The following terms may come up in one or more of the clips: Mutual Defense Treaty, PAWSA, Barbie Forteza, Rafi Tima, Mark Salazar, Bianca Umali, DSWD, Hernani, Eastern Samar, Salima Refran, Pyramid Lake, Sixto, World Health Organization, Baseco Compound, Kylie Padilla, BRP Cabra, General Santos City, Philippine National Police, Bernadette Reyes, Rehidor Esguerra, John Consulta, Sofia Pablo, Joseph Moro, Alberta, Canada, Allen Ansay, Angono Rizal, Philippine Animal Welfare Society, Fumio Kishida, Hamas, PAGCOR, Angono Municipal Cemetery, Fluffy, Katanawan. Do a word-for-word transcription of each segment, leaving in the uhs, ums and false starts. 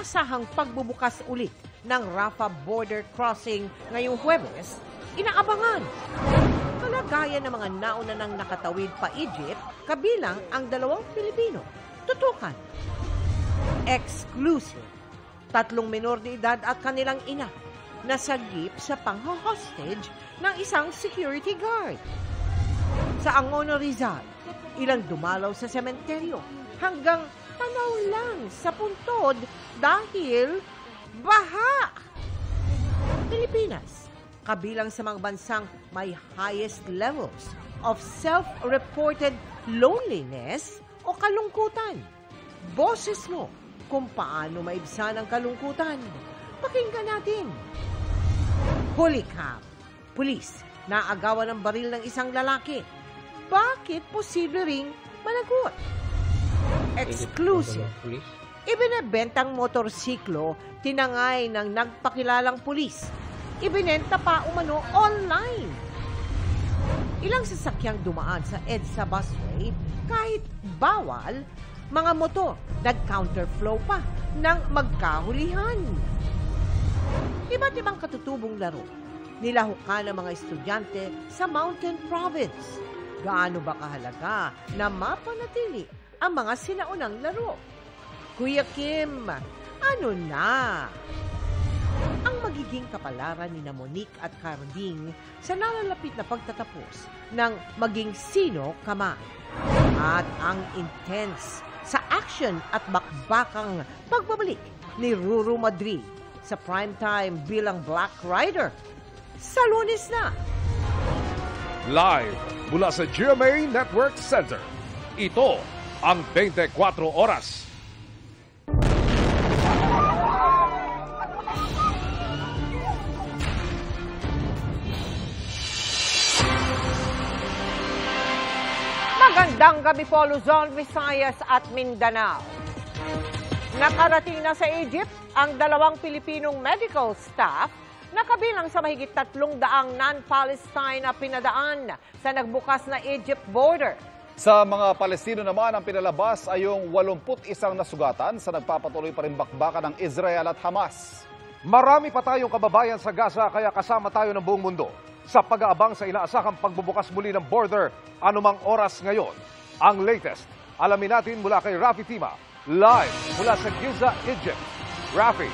inaasahang pagbubukas ulit ng Rafah Border Crossing ngayong Huwebes, inaabangan. Kalagayan ng mga nauna nang nakatawid pa Egypt, kabilang ang dalawang Pilipino. Tutukan. Exclusive. Tatlong minor de edad at kanilang ina nasagip sa pang-hostage ng isang security guard. Sa Angono Rizal, ilang dumalaw sa sementeryo hanggang tanaw lang sa puntod dahil baha. Pilipinas, kabilang sa mga bansang may highest levels of self-reported loneliness o kalungkutan. Boses mo kung paano maibsan ang kalungkutan. Pakinggan natin. Huli ka. Pulis na agawan ng baril ng isang lalaki. Bakit posible ring managot? Exclusive. Ibinebentang motorsiklo tinangay ng nagpakilalang pulis. Ibinenta pa umano online. Ilang sasakyang dumaan sa EDSA busway kahit bawal, mga motor nag-counterflow pa ng magkahulihan. Iba't ibang katutubong laro nilahukan ng mga estudyante sa Mountain Province. Gaano ba kahalaga na mapanatili ang mga sinaunang laro? Kuya Kim, ano na? Ang magiging kapalaran ni Monique at Carding sa nalalapit na pagtatapos ng Maging Sino Ka Man. At ang intense sa action at bakbakang pagbabalik ni Ruru Madrid sa primetime bilang Black Rider sa Lunes na. Live mula sa G M A Network Center, ito ang twenty-four oras. Magandang gabi po, Luzon, Visayas at Mindanao. Nakarating na sa Egypt ang dalawang Pilipinong medical staff na kabilang sa mahigit tatlong daang non-Palestine na pinadaan sa nagbukas na Egypt border. Sa mga Palestino naman, ang pinalabas ay yung walumpu't isang nasugatan sa nagpapatuloy pa rin bakbakan ng Israel at Hamas. Marami pa tayong kababayan sa Gaza kaya kasama tayo ng buong mundo sa pag-aabang sa inaasahang pagbubukas muli ng border anumang oras ngayon. Ang latest, alamin natin mula kay Rafi Tima, live mula sa Giza, Egypt. Rafi.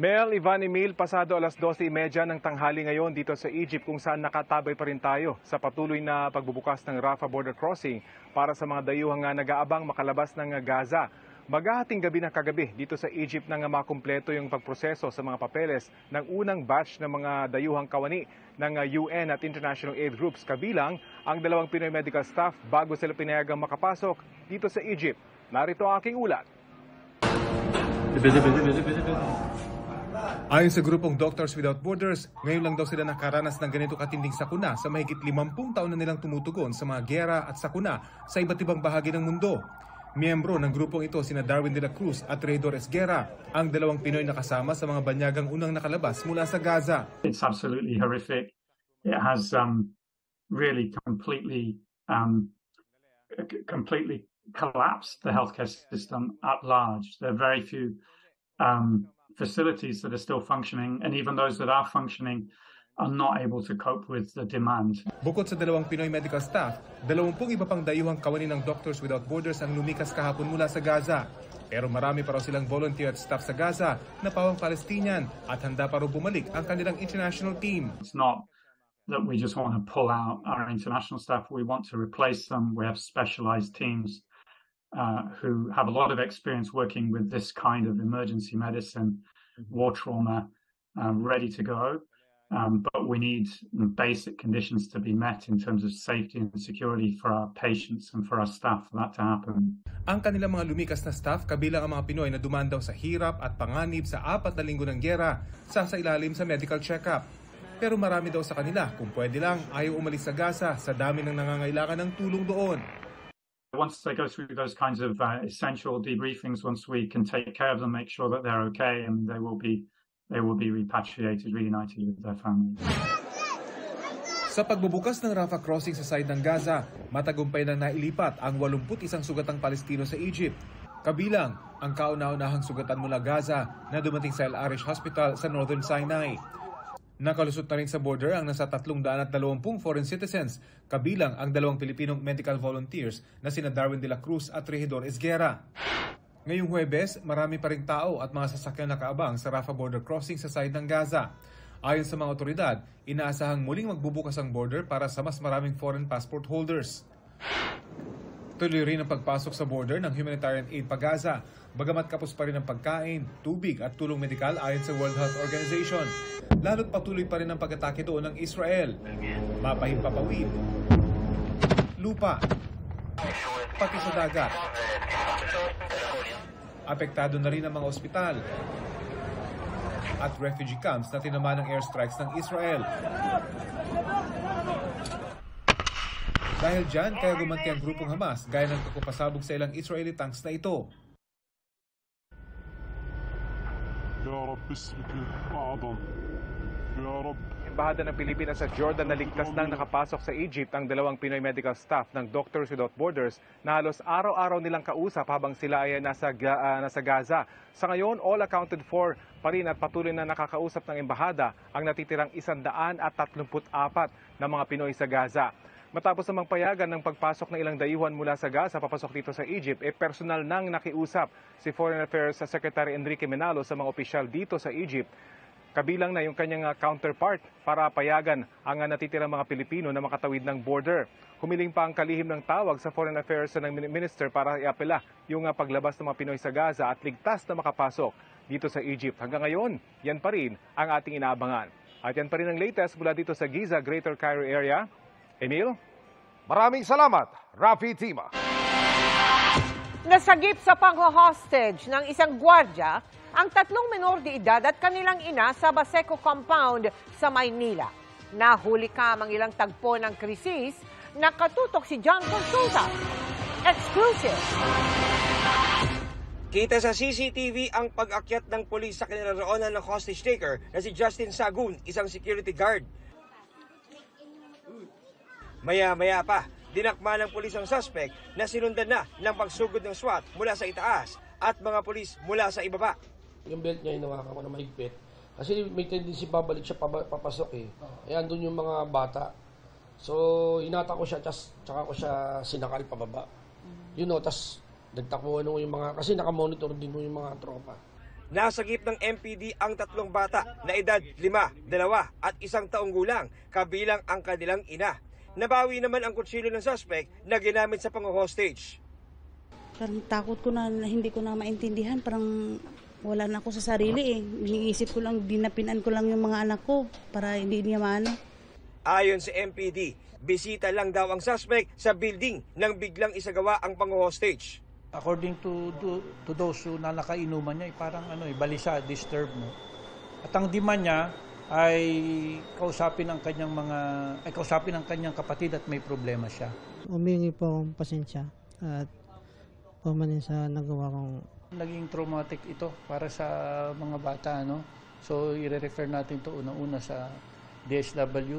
Mel, Ivan, Emil, pasado alas dose-thirty ng tanghali ngayon dito sa Egypt kung saan nakatabay pa rin tayo sa patuloy na pagbubukas ng Rafah Border Crossing para sa mga dayuhang nga nag-aabang makalabas ng Gaza. Maghahating gabi na kagabi dito sa Egypt nang makumpleto yung pagproseso sa mga papeles ng unang batch ng mga dayuhang kawani ng U N at international aid groups, kabilang ang dalawang Pinoy medical staff bago sila pinayagang makapasok dito sa Egypt. Narito ang aking ulat. Ayon sa grupong Doctors Without Borders, ngayon lang daw sila nakaranas ng ganito katinding sakuna sa mahigit limampung taon na nilang tumutugon sa mga giyera at sakuna sa iba't ibang bahagi ng mundo. Miyembro ng grupong ito sina Darwin De La Cruz at Rehidor Esguerra, ang dalawang Pinoy na kasama sa mga banyagang unang nakalabas mula sa Gaza. It's absolutely horrific. It has um, really completely um, completely collapsed the healthcare system at large. There are very few um, facilities that are still functioning, and even those that are functioning are not able to cope with the demand. Bukod sa dalawang Pinoy medical staff, dalawampung iba pang dayuhang kawani ng Doctors Without Borders ang lumikas kahapon mula sa Gaza. Pero marami pa raw silang volunteer at staff sa Gaza na pawang Palestinian at handa pa raw bumalik ang kanilang international team. It's not that we just want to pull out our international staff. We want to replace them. We have specialized teams uh, who have a lot of experience working with this kind of emergency medicine, war trauma, uh, ready to go. Um, but we need basic conditions to be met in terms of safety and security for our patients and for our staff for that to happen. Ang kanilang mga lumikas na staff, kabilang ang mga Pinoy na dumaan daw sa hirap at panganib sa apat na linggo ng giyera, sasailalim sa medical check-up. Pero marami daw sa kanila, kung pwede lang, ayaw umalis sa Gaza sa dami ng nangangailangan ng tulong doon. Once they go through those kinds of uh, essential debriefings, once we can take care of them, make sure that they're okay and they will be They will be repatriated, reunited with their families. Sa pagbubukas ng Rafah Crossing sa side ng Gaza, matagumpay na nailipat ang walumpu't isang sugatang Palestino sa Egypt. Kabilang ang kauna-unahang sugatan mula Gaza na dumating sa El Arish Hospital sa Northern Sinai. Nakalusot na rin sa border ang nasa tatlong daan at dalawampu foreign citizens, kabilang ang dalawang Pilipinong medical volunteers na sina Darwin De La Cruz at Rehidor Esguerra. Ngayong Huwebes, marami pa rin tao at mga sasakyan na kaabang sa Rafah Border Crossing sa side ng Gaza. Ayon sa mga otoridad, inaasahang muling magbubukas ang border para sa mas maraming foreign passport holders. Tuloy rin ang pagpasok sa border ng humanitarian aid pa Gaza, bagamat kapos pa rin ang pagkain, tubig at tulong medikal ayon sa World Health Organization. Lalo't patuloy pa rin ang pag-atake doon ng Israel. Mapahimpapawid, lupa, pati sa dagat. Apektado na rin ang mga ospital at refugee camps na tinamaan ng airstrikes ng Israel. Dahil dyan, kaya gumanti ang grupong Hamas gaya ng pagpapasabog sa ilang Israeli tanks na ito. Embahada ng Pilipinas sa Jordan na ligtas nang nakapasok sa Egypt ang dalawang Pinoy medical staff ng Doctors Without Borders na halos araw-araw nilang kausap habang sila ay nasa, uh, nasa Gaza. Sa ngayon, all accounted for pa rin at patuloy na nakakausap ng embahada ang natitirang isandaan at tatlumpu't apat na mga Pinoy sa Gaza. Matapos namang payagan ng pagpasok ng ilang dayuhan mula sa Gaza papasok dito sa Egypt, eh personal nang nakiusap si Foreign Affairs Secretary Enrique Manalo sa mga opisyal dito sa Egypt. Kabilang na yung kanyang counterpart para payagan ang natitirang mga Pilipino na makatawid ng border. Humiling pa ang kalihim ng tawag sa Foreign Affairs ng Minister para iapela yung paglabas ng mga Pinoy sa Gaza at ligtas na makapasok dito sa Egypt. Hanggang ngayon, yan pa rin ang ating inaabangan. At yan pa rin ang latest mula dito sa Giza, Greater Cairo Area. Emil? Maraming salamat, Rafi Tima. Nasagip sa pangho-hostage ng isang gwardya ang tatlong menor de edad at kanilang ina sa Baseco Compound sa Maynila. Nahuli ka mang ilang tagpo ng krisis, nakatutok si John Consulta. Exclusive! Kita sa C C T V ang pag-akyat ng pulis sa kinaroroonan ng hostage taker na si Justin Sagun, isang security guard. Maya-maya pa, dinakma ng pulis ang suspect na sinundan na ng pagsugod ng SWAT mula sa itaas at mga pulis mula sa ibaba. Yung belt niya inawakan ko na mahigpit kasi may tendency babalik siya papasok eh. Eh andun yung mga bata. So hinata ko siya tsaka ko siya sinakal pababa. You know, tas nagtakbuhan ko yung mga kasi nakamonitor din mo yung mga tropa. Nasagip ng M P D ang tatlong bata na edad lima, dalawa at isang taong gulang kabilang ang kanilang ina. Nabawi naman ang kutsilyo ng suspect na ginamit sa pang-hostage. Parang takot ko na hindi ko na maintindihan. Parang wala na ako sa sarili eh. Iniisip ko lang, dinapinan ko lang yung mga anak ko para hindi niya maano. Ayon sa M P D, bisita lang daw ang suspect sa building nang biglang isagawa ang pang-hostage. According to, to, to those who nanakainuman niya, parang ano, balisa, disturb mo. At ang demand niya, ay kausapin ang kanyang mga ay kausapin ang kanyang kapatid at may problema siya. Humingi po akong pasensya at pumanin sa nagawa kong naging traumatic ito para sa mga bata, no? So i-refer natin to una-una sa D S W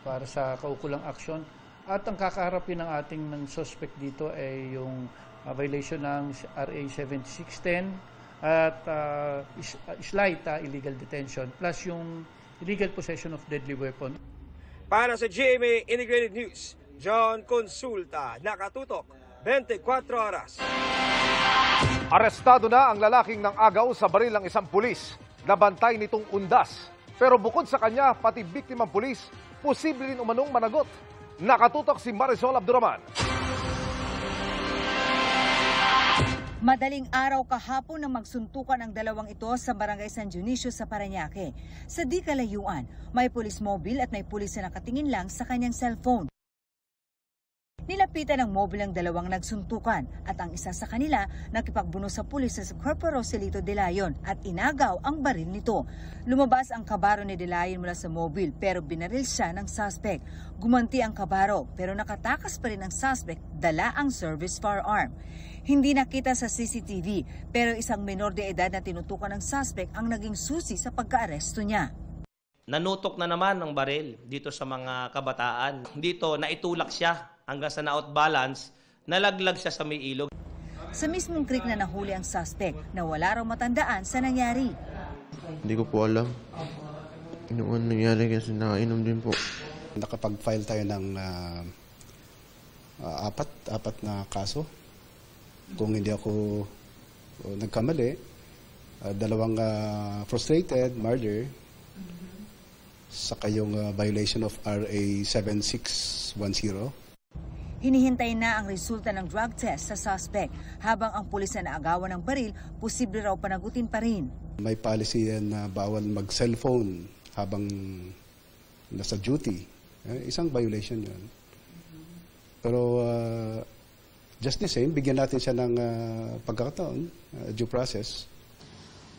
para sa kaukulang aksyon at ang kakaharapin ng ating ng suspect dito ay yung uh, violation ng R A seventy-six ten at uh, is, uh, slight uh, illegal detention plus yung illegal possession of deadly weapon. Para sa G M A Integrated News, John Consulta, nakatutok, twenty-four oras. Arestado na ang lalaking ng agaw sa baril ng isang pulis. Nabantay nitong undas. Pero bukod sa kanya, pati biktimang pulis, posible rin umanong managot. Nakatutok si Marisol Abduraman. Madaling araw kahapon na magsuntukan ang dalawang ito sa barangay San Dionisio sa Parañaque. Sa di kalayuan, may pulis mobile at may pulis na nakatingin lang sa kanyang cellphone. Nilapitan ng mobile ang dalawang nagsuntukan at ang isa sa kanila nakipagbuno sa pulis na si Corporal Rosalito De Leon at inagaw ang baril nito. Lumabas ang kabaro ni De Leon mula sa mobile pero binaril siya ng suspect. Gumanti ang kabaro pero nakatakas pa rin ang suspect dala ang service firearm. Hindi nakita sa C C T V pero isang menor de edad na tinutukan ng suspect ang naging susi sa pagkaaresto niya. Nanutok na naman ng baril dito sa mga kabataan. Dito, naitulak siya hanggang sa na-outbalance, nalaglag siya sa may ilog. Sa mismong creek na nahuli ang suspect na wala raw matandaan sa nangyari. Hindi ko po alam. Ano ang nangyari kasi nakainom din po. Nakapag-file tayo ng uh, uh, apat, apat na kaso. Kung hindi ako uh, nagkamali, uh, dalawang uh, frustrated, murder, saka yung uh, violation of R A seven six one zero. Hinihintay na ang resulta ng drug test sa suspect. Habang ang pulis na naagawan ng baril, posible raw panagutin pa rin. May policy yan na bawal mag-cellphone habang nasa duty. Eh, isang violation yan. Pero uh, just the same, bigyan natin siya ng uh, pagkakataon, uh, due process.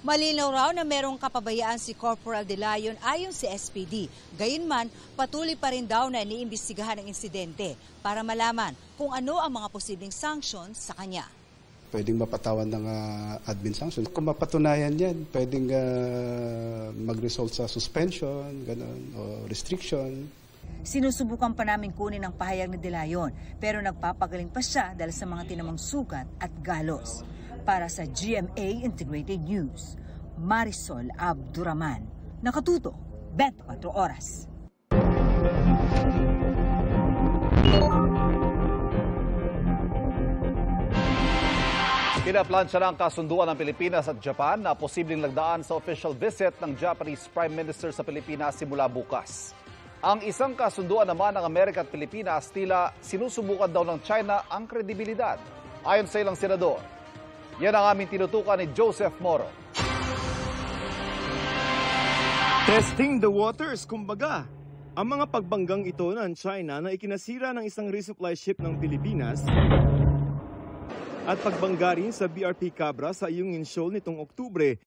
Malinaw raw na merong kapabayaan si Corporal De Leon ayon sa S P D. Gayunman, patuloy pa rin daw na iniimbestigahan ang insidente para malaman kung ano ang mga posibleng sanksyon sa kanya. Pwedeng mapatawan ng uh, admin sanction. Kung mapatunayan yan, pwedeng uh, mag-result sa suspension, ganun, o restriction. Sinusubukan pa namin kunin ang pahayag ni De Leon, pero nagpapagaling pa siya dahil sa mga tinamang sugat at galos. Para sa G M A Integrated News, Marisol Abduraman, nakatuto, twenty-four oras. Pinaplansya na ang kasunduan ng Pilipinas at Japan na posibleng lagdaan sa official visit ng Japanese Prime Minister sa Pilipinas simula bukas. Ang isang kasunduan naman ng Amerika at Pilipinas tila sinusubukan daw ng China ang kredibilidad. Ayon sa ilang senador, yan ang aming tinutukan ni Joseph Moro. Testing the waters, kumbaga. Ang mga pagbanggang ito ng China na ikinasira ng isang resupply ship ng Pilipinas at pagbangga rin sa B R P Cabra sa Iyungin Shoal nitong Oktubre.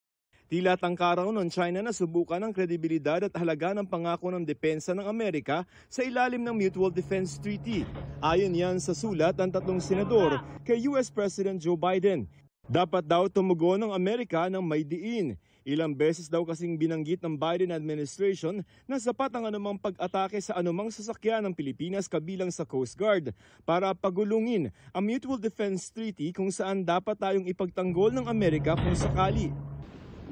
Tila tangkaraw ng China na subukan ang kredibilidad at halaga ng pangako ng depensa ng Amerika sa ilalim ng Mutual Defense Treaty. Ayon yan sa sulat ng tatlong senador kay U S President Joe Biden. Dapat daw tumugon ng Amerika ng may diin. Ilang beses daw kasing binanggit ng Biden administration na sapat ang anumang pag-atake sa anumang sasakyan ng Pilipinas kabilang sa Coast Guard para pagulungin ang Mutual Defense Treaty kung saan dapat tayong ipagtanggol ng Amerika kung sakali.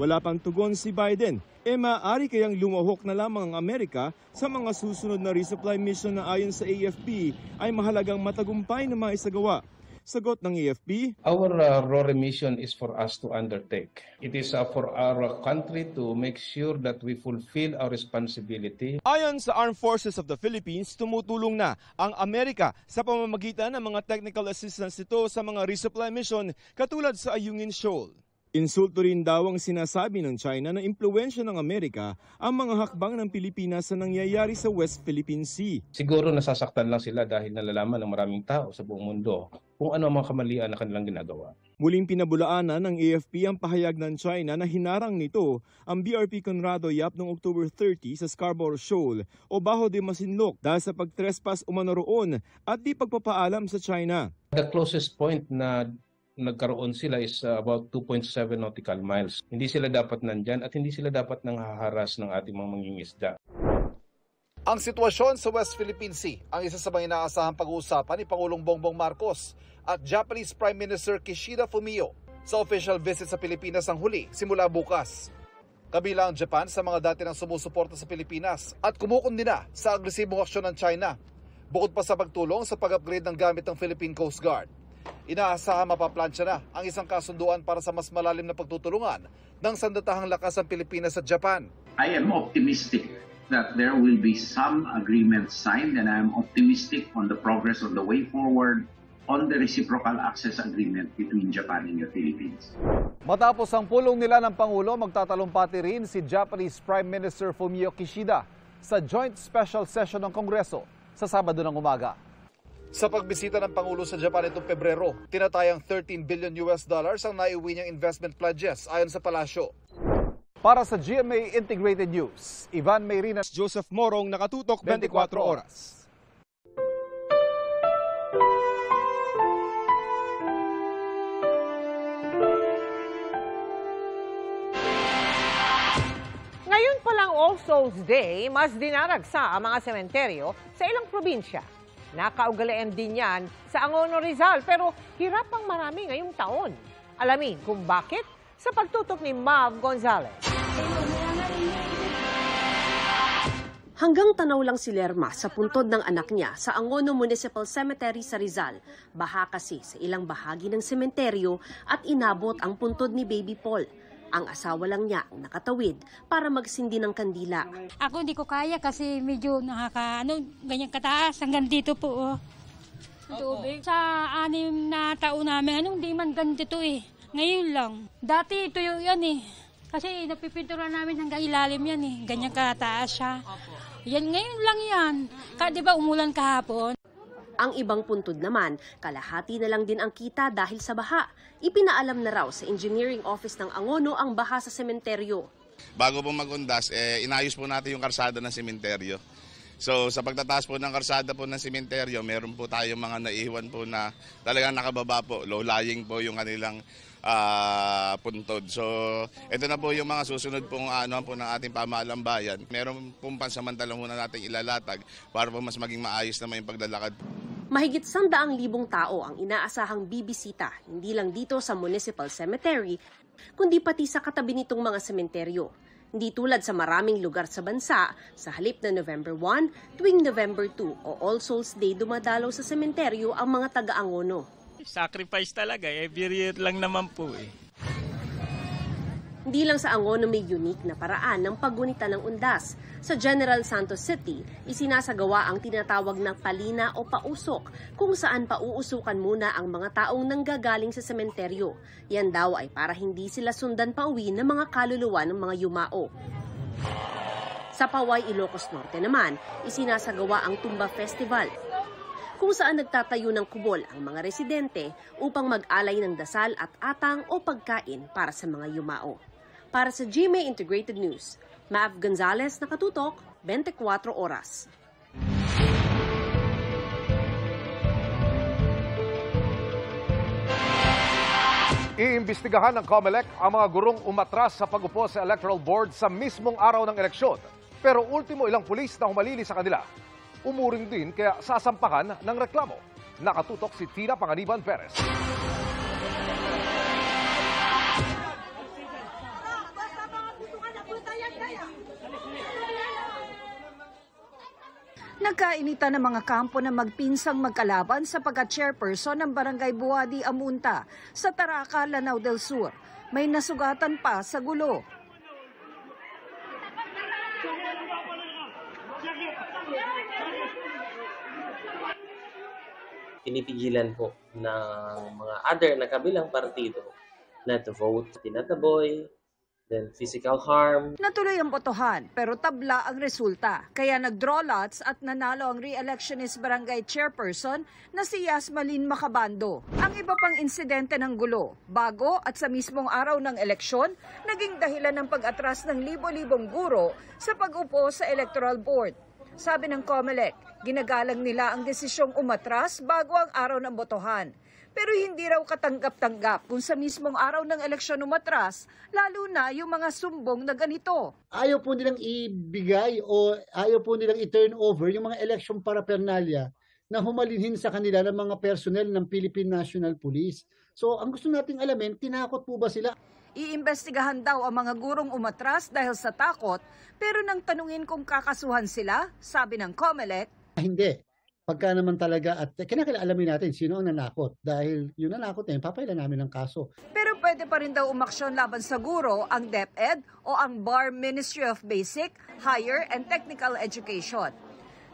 Wala pang tugon si Biden. E maaari kayang lumahok na lamang ang Amerika sa mga susunod na resupply mission na ayon sa A F P ay mahalagang matagumpay na maisagawa. Sagot ng A F P, Our uh, R O R E mission is for us to undertake. It is uh, for our country to make sure that we fulfill our responsibility. Ayon sa Armed Forces of the Philippines, tumutulong na ang Amerika sa pamamagitan ng mga technical assistance nito sa mga resupply mission katulad sa Ayungin Shoal. Insulto rin daw ang sinasabi ng China na impluwensya ng Amerika ang mga hakbang ng Pilipinas na nangyayari sa West Philippine Sea. Siguro nasasaktan lang sila dahil nalalaman ng maraming tao sa buong mundo kung ano ang mga kamalian na kanilang ginagawa. Muling pinabulaanan ng A F P ang pahayag ng China na hinarang nito ang B R P Conrado Yap noong October thirtieth sa Scarborough Shoal o Bajo de Masinlok dahil sa pagtrespass umano roon at di pagpapaalam sa China. The closest point na nagkaroon sila is about two point seven nautical miles. Hindi sila dapat nandyan at hindi sila dapat nanghaharas ng ating mga mangingisda. Ang sitwasyon sa West Philippine Sea ang isa sa mga inaasahang pag-uusapan ni Pangulong Bongbong Marcos at Japanese Prime Minister Kishida Fumio sa official visit sa Pilipinas ang huli simula bukas. Kabilang ang Japan sa mga dati nang sumusuporta sa Pilipinas at kumukundi na sa agresibong aksyon ng China bukod pa sa pagtulong sa pag-upgrade ng gamit ng Philippine Coast Guard. Inaasahan mapaplansya na ang isang kasunduan para sa mas malalim na pagtutulungan ng sandatahang lakas ng Pilipinas at Japan. I am optimistic that there will be some agreement signed and I am optimistic on the progress on the way forward on the reciprocal access agreement between Japan and the Philippines. Matapos ang pulong nila ng Pangulo, magtatalumpati rin si Japanese Prime Minister Fumio Kishida sa joint special session ng Kongreso sa Sabado ng umaga. Sa pagbisita ng Pangulo sa Japan itong Pebrero, tinatayang thirteen billion US dollars ang naiuwi niyang investment pledges ayon sa palasyo. Para sa G M A Integrated News, Ivan Mayrina, Joseph Morong, nakatutok twenty-four oras. Ngayon palang All Souls Day, mas dinaragsa ang mga sementeryo sa ilang probinsya. Nakaugalian din yan sa Angono Rizal, pero hirap ang marami ngayong taon. Alamin kung bakit sa pagtutok ni Mav Gonzalez. Hanggang tanaw lang si Lerma sa puntod ng anak niya sa Angono Municipal Cemetery sa Rizal. Baha kasi sa ilang bahagi ng sementeryo at inabot ang puntod ni Baby Paul. Ang asawa lang niya ang nakatawid para magsindi ng kandila. Ako hindi ko kaya kasi medyo nakaka, ano, ganyang kataas hanggang dito po. Oh. Tubig. Sa anim na taon namin, anong di man ganito eh. Ngayon lang. Dati ito yan eh. Kasi napipintura namin hanggang ilalim yan eh. Ganyang kataas siya. Yan, ngayon lang yan. Kaya di ba umulan kahapon? Ang ibang puntod naman, kalahati na lang din ang kita dahil sa baha. Ipinaalam na raw sa engineering office ng Angono ang baha sa sementeryo. Bago po mag-undas, eh, inayos po natin yung karsada ng sementeryo. So sa pagtataas po ng karsada po ng sementeryo, meron po tayong mga naiwan po na talagang nakababa po, low-lying po yung kanilang uh, puntod. So ito na po yung mga susunod pong ano po ng ating pamahalang bayan. Meron pong pansamantalang muna natin ilalatag para po mas maging maayos naman yung paglalakad. Mahigit sandaang libong tao ang inaasahang bibisita, hindi lang dito sa Municipal Cemetery, kundi pati sa katabi nitong mga sementeryo. Hindi tulad sa maraming lugar sa bansa, sa halip na November one, tuwing November two o All Souls Day dumadalaw sa sementeryo ang mga taga-Angono. Sacrifice talaga, every year lang naman po eh. Hindi lang sa Angono may unique na paraan ng paggunita ng undas. Sa General Santos City, isinasagawa ang tinatawag na palina o pausok, kung saan pauusukan muna ang mga taong nanggagaling sa sementeryo. Yan daw ay para hindi sila sundan pauwi ng mga kaluluwa ng mga yumao. Sa Pauay, Ilocos Norte naman, isinasagawa ang Tumba Festival, kung saan nagtatayo ng kubol ang mga residente upang mag-alay ng dasal at atang o pagkain para sa mga yumao. Para sa G M A Integrated News, Mav Gonzalez, nakatutok, twenty-four oras. Iimbestigahan ng COMELEC ang mga gurong umatras sa pag-upo sa Electoral Board sa mismong araw ng eleksyon. Pero ultimo ilang pulis na humalili sa kanila. Umuring din kaya sasampahan ng reklamo. Nakatutok si Tina Panganiban Perez. Nagkainitan ng mga kampo na magpinsang magkalaban sa pagka-chairperson ng Barangay Buwadi, Amunta sa Taraca, Lanao del Sur. May nasugatan pa sa gulo. Pinipigilan po ng mga other na kabilang partido na to vote, tinataboy, then physical harm. Natuloy ang botohan pero tabla ang resulta. Kaya nag-draw lots at nanalo ang re-electionist barangay chairperson na si Yasmalin Macabando. Ang iba pang insidente ng gulo, bago at sa mismong araw ng eleksyon, naging dahilan ng pag-atras ng libo-libong guro sa pag-upo sa electoral board. Sabi ng COMELEC, ginagalang nila ang desisyong umatras bago ang araw ng botohan. Pero hindi raw katanggap-tanggap kung sa mismong araw ng eleksyon umatras, lalo na yung mga sumbong na ganito. Ayaw po nilang ibigay o ayaw po nilang i-turn over yung mga election paraphernalia na humalinhin sa kanila ng mga personnel ng Philippine National Police. So ang gusto nating alamin, tinakot po ba sila? Iimbestigahan daw ang mga gurong umatras dahil sa takot, pero nang tanungin kung kakasuhan sila, sabi ng COMELEC, hindi. Pagka naman talaga at kinakilalamin natin sino ang nanakot dahil yung nanakot na yun, papailan namin ang kaso. Pero pwede pa rin daw umaksyon laban sa guro ang DepEd o ang B A R Ministry of Basic, Higher and Technical Education.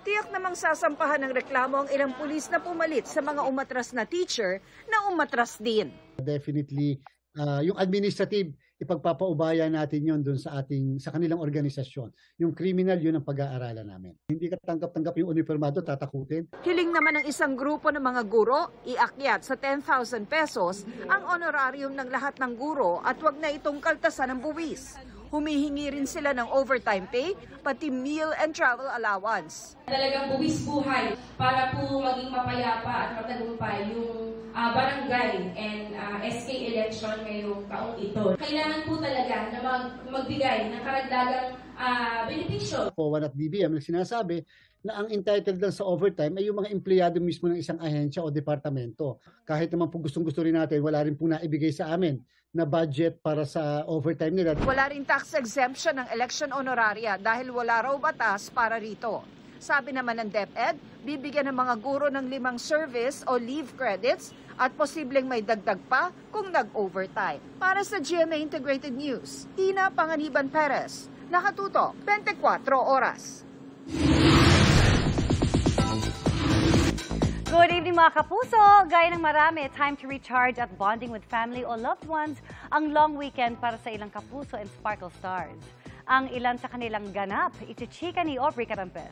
Tiyak namang sasampahan ng reklamo ang ilang pulis na pumalit sa mga umatras na teacher na umatras din. Definitely, uh, yung administrative, ipagpapaubaya natin yon doon sa ating sa kanilang organisasyon. Yung criminal, yun ang pag-aaralan namin. Hindi katanggap-tanggap yung uniformado, tatakutin. Hiling naman ng isang grupo ng mga guro, iakyat sa ten thousand pesos ang honorarium ng lahat ng guro at wag na itong kaltasan ng buwis. Humihingi rin sila ng overtime pay, pati meal and travel allowance. Talagang buwis buhay para po maging mapayapa at matagumpay yung uh, barangay and uh, S K eleven eleksyon ngayong taong ito. Kailangan po talaga na mag magbigay ng karagdagang uh, benepisyo. O W A at B B M na sinasabi na ang entitled lang sa overtime ay yung mga empleyado mismo ng isang ahensya o departamento. Kahit naman po gustong-gusto rin natin, wala rin po naibigay sa amin na budget para sa overtime nila. Wala rin tax exemption ng election honoraria dahil wala raw batas para rito. Sabi naman ng DepEd, bibigyan ng mga guro ng limang service o leave credits at posibleng may dagdag pa kung nag-overtime. Para sa G M A Integrated News, Tina Panganiban Perez, nakatutok twenty-four oras. Good evening mga kapuso! Gaya ng marami, time to recharge at bonding with family or loved ones ang long weekend para sa ilang kapuso and sparkle stars. Ang ilan sa kanilang ganap, itichika ni Aubrey Carampel.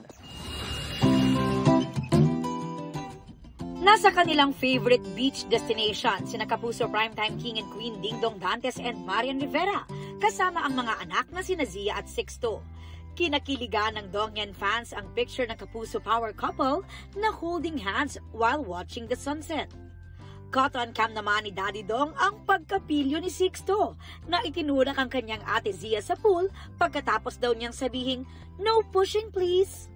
Nasa kanilang favorite beach destination, sina Kapuso Primetime King and Queen Dingdong Dantes and Marian Rivera, kasama ang mga anak na si Nazia at Sixto. Kinakiligan ng Dongyan fans ang picture ng Kapuso power couple na holding hands while watching the sunset. Caught on cam naman ni Daddy Dong ang pagkapilyo ni Sixto na itinurak ang kanyang ate Zia sa pool pagkatapos daw niyang sabihing, "No pushing please."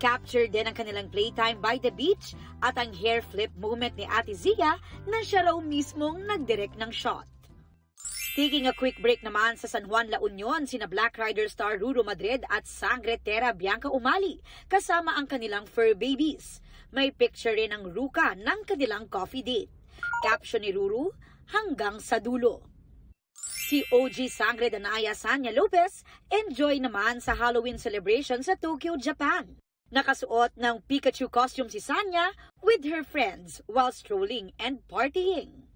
Captured din ang kanilang playtime by the beach at ang hair flip moment ni ate Zia na siya raw mismong nagdirect ng shot. Taking a quick break naman sa San Juan La Union, sina Black Rider star Ruru Madrid at sangretera Bianca Umali kasama ang kanilang fur babies. May picture rin ang ruka ng kanilang coffee date. Caption ni Ruru, "Hanggang sa dulo." Si O G Sangre Danaya Sanya Lopez, enjoy naman sa Halloween celebration sa Tokyo, Japan. Nakasuot ng Pikachu costume si Sanya with her friends while strolling and partying.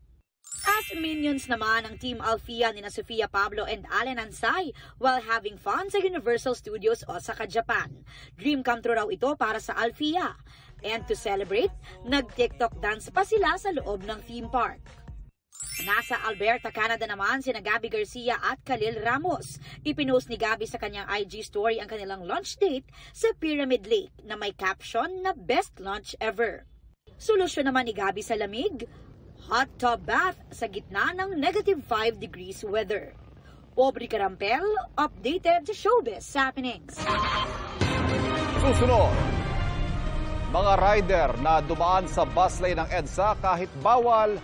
As minions naman ang Team Alfea nina Sofia Pablo and Allen Ansay while having fun sa Universal Studios Osaka, Japan. Dream come true raw ito para sa Alfea. And to celebrate, nag-TikTok dance pa sila sa loob ng theme park. Nasa Alberta, Canada naman sina Gabby Garcia at Khalil Ramos. Ipinost ni Gabby sa kanyang I G story ang kanilang launch date sa Pyramid Lake na may caption na "Best Launch Ever." Solusyon naman ni Gabby sa lamig, hot tub bath sa gitna ng negative five degrees weather. Aubrey Carampel, updated sa showbiz happenings. Susunod, mga rider na dumaan sa bus lane ng EDSA kahit bawal,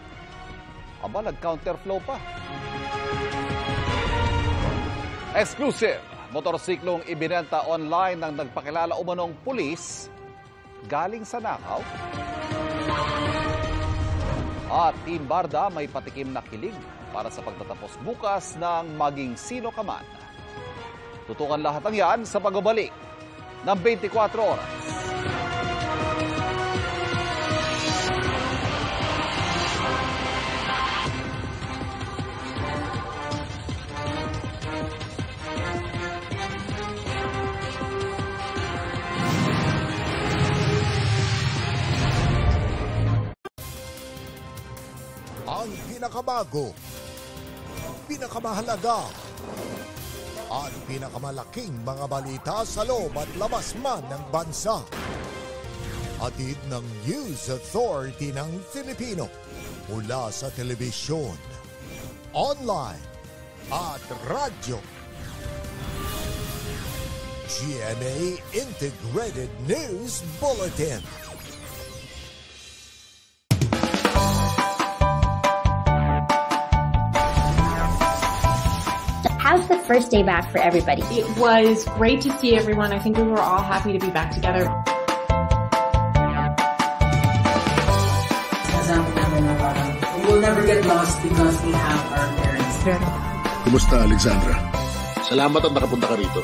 aba nag-counterflow pa. Exclusive, motorsiklong ibinenta online ng nagpakilala umanong pulis galing sa nakaw. At Team Barda may patikim na kilig para sa pagtatapos bukas ng Maging Sino Ka Man. Tutukan lahat ng yan sa pagbabalik ng twenty-four oras. Pinakabago, pinakamahalaga, at pinakamalaking mga balita sa loob at labas man ng bansa. Atid ng News Authority ng Filipino mula sa telebisyon, online, at radyo. G M A Integrated News Bulletin. How's the first day back for everybody? It was great to see everyone. I think we were all happy to be back together. We'll never get lost because we have our parents. Kumusta, Alexandra? Salamat at nakapunta ka rito.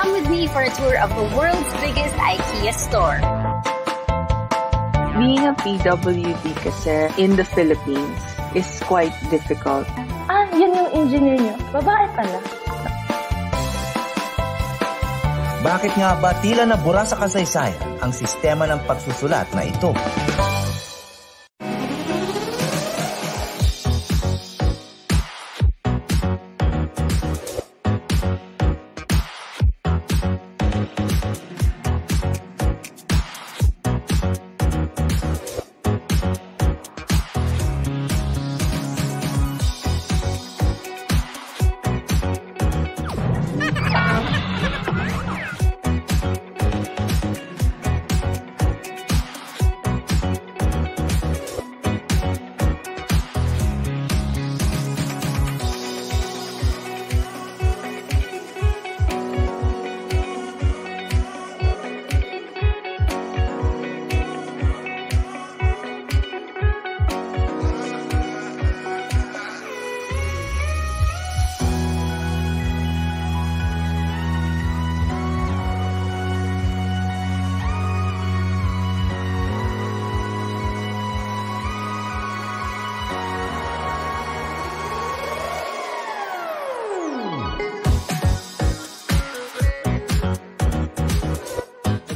Come with me for a tour of the world's biggest IKEA store. Being a P W D kasi in the Philippines is quite difficult. Ah, yun yung engineer niyo. Babae pala. Bakit nga ba tila na bura sa kasaysayan ang sistema ng pagsusulat na ito?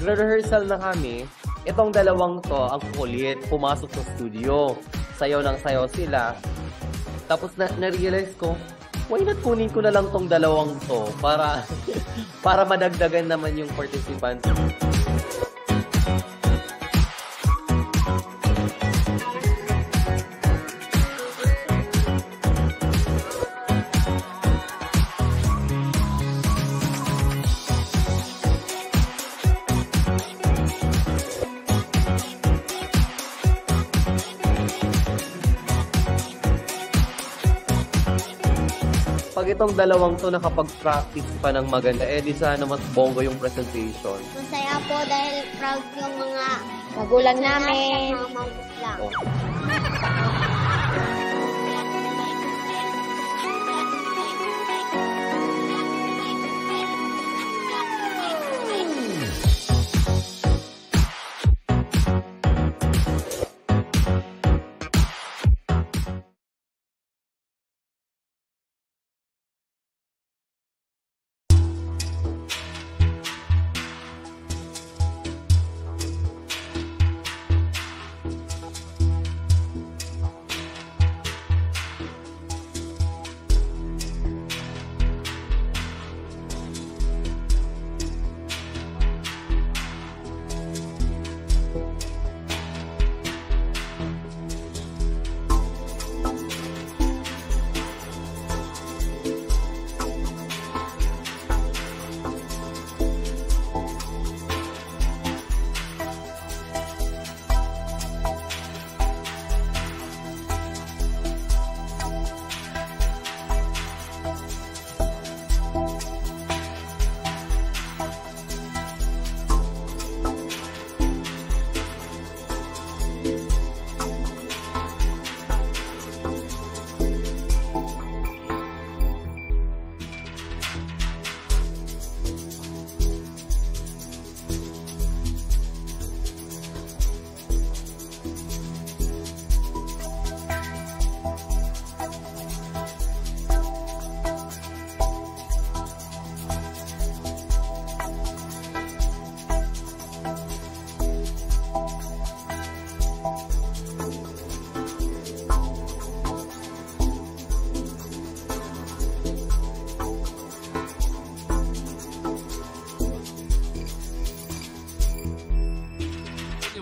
nagre-rehearsal na kami, itong dalawang to, ang kulit, pumasok sa studio. Sayaw ng sayaw sila. Tapos na na-realize ko, why not kunin ko na lang tong dalawang to para para madagdagan naman yung participants. Itong dalawang to nakapag-practice pa ng maganda, eh di sana mas bongga yung presentation. Masaya po dahil proud yung mga magulang namin. Oh.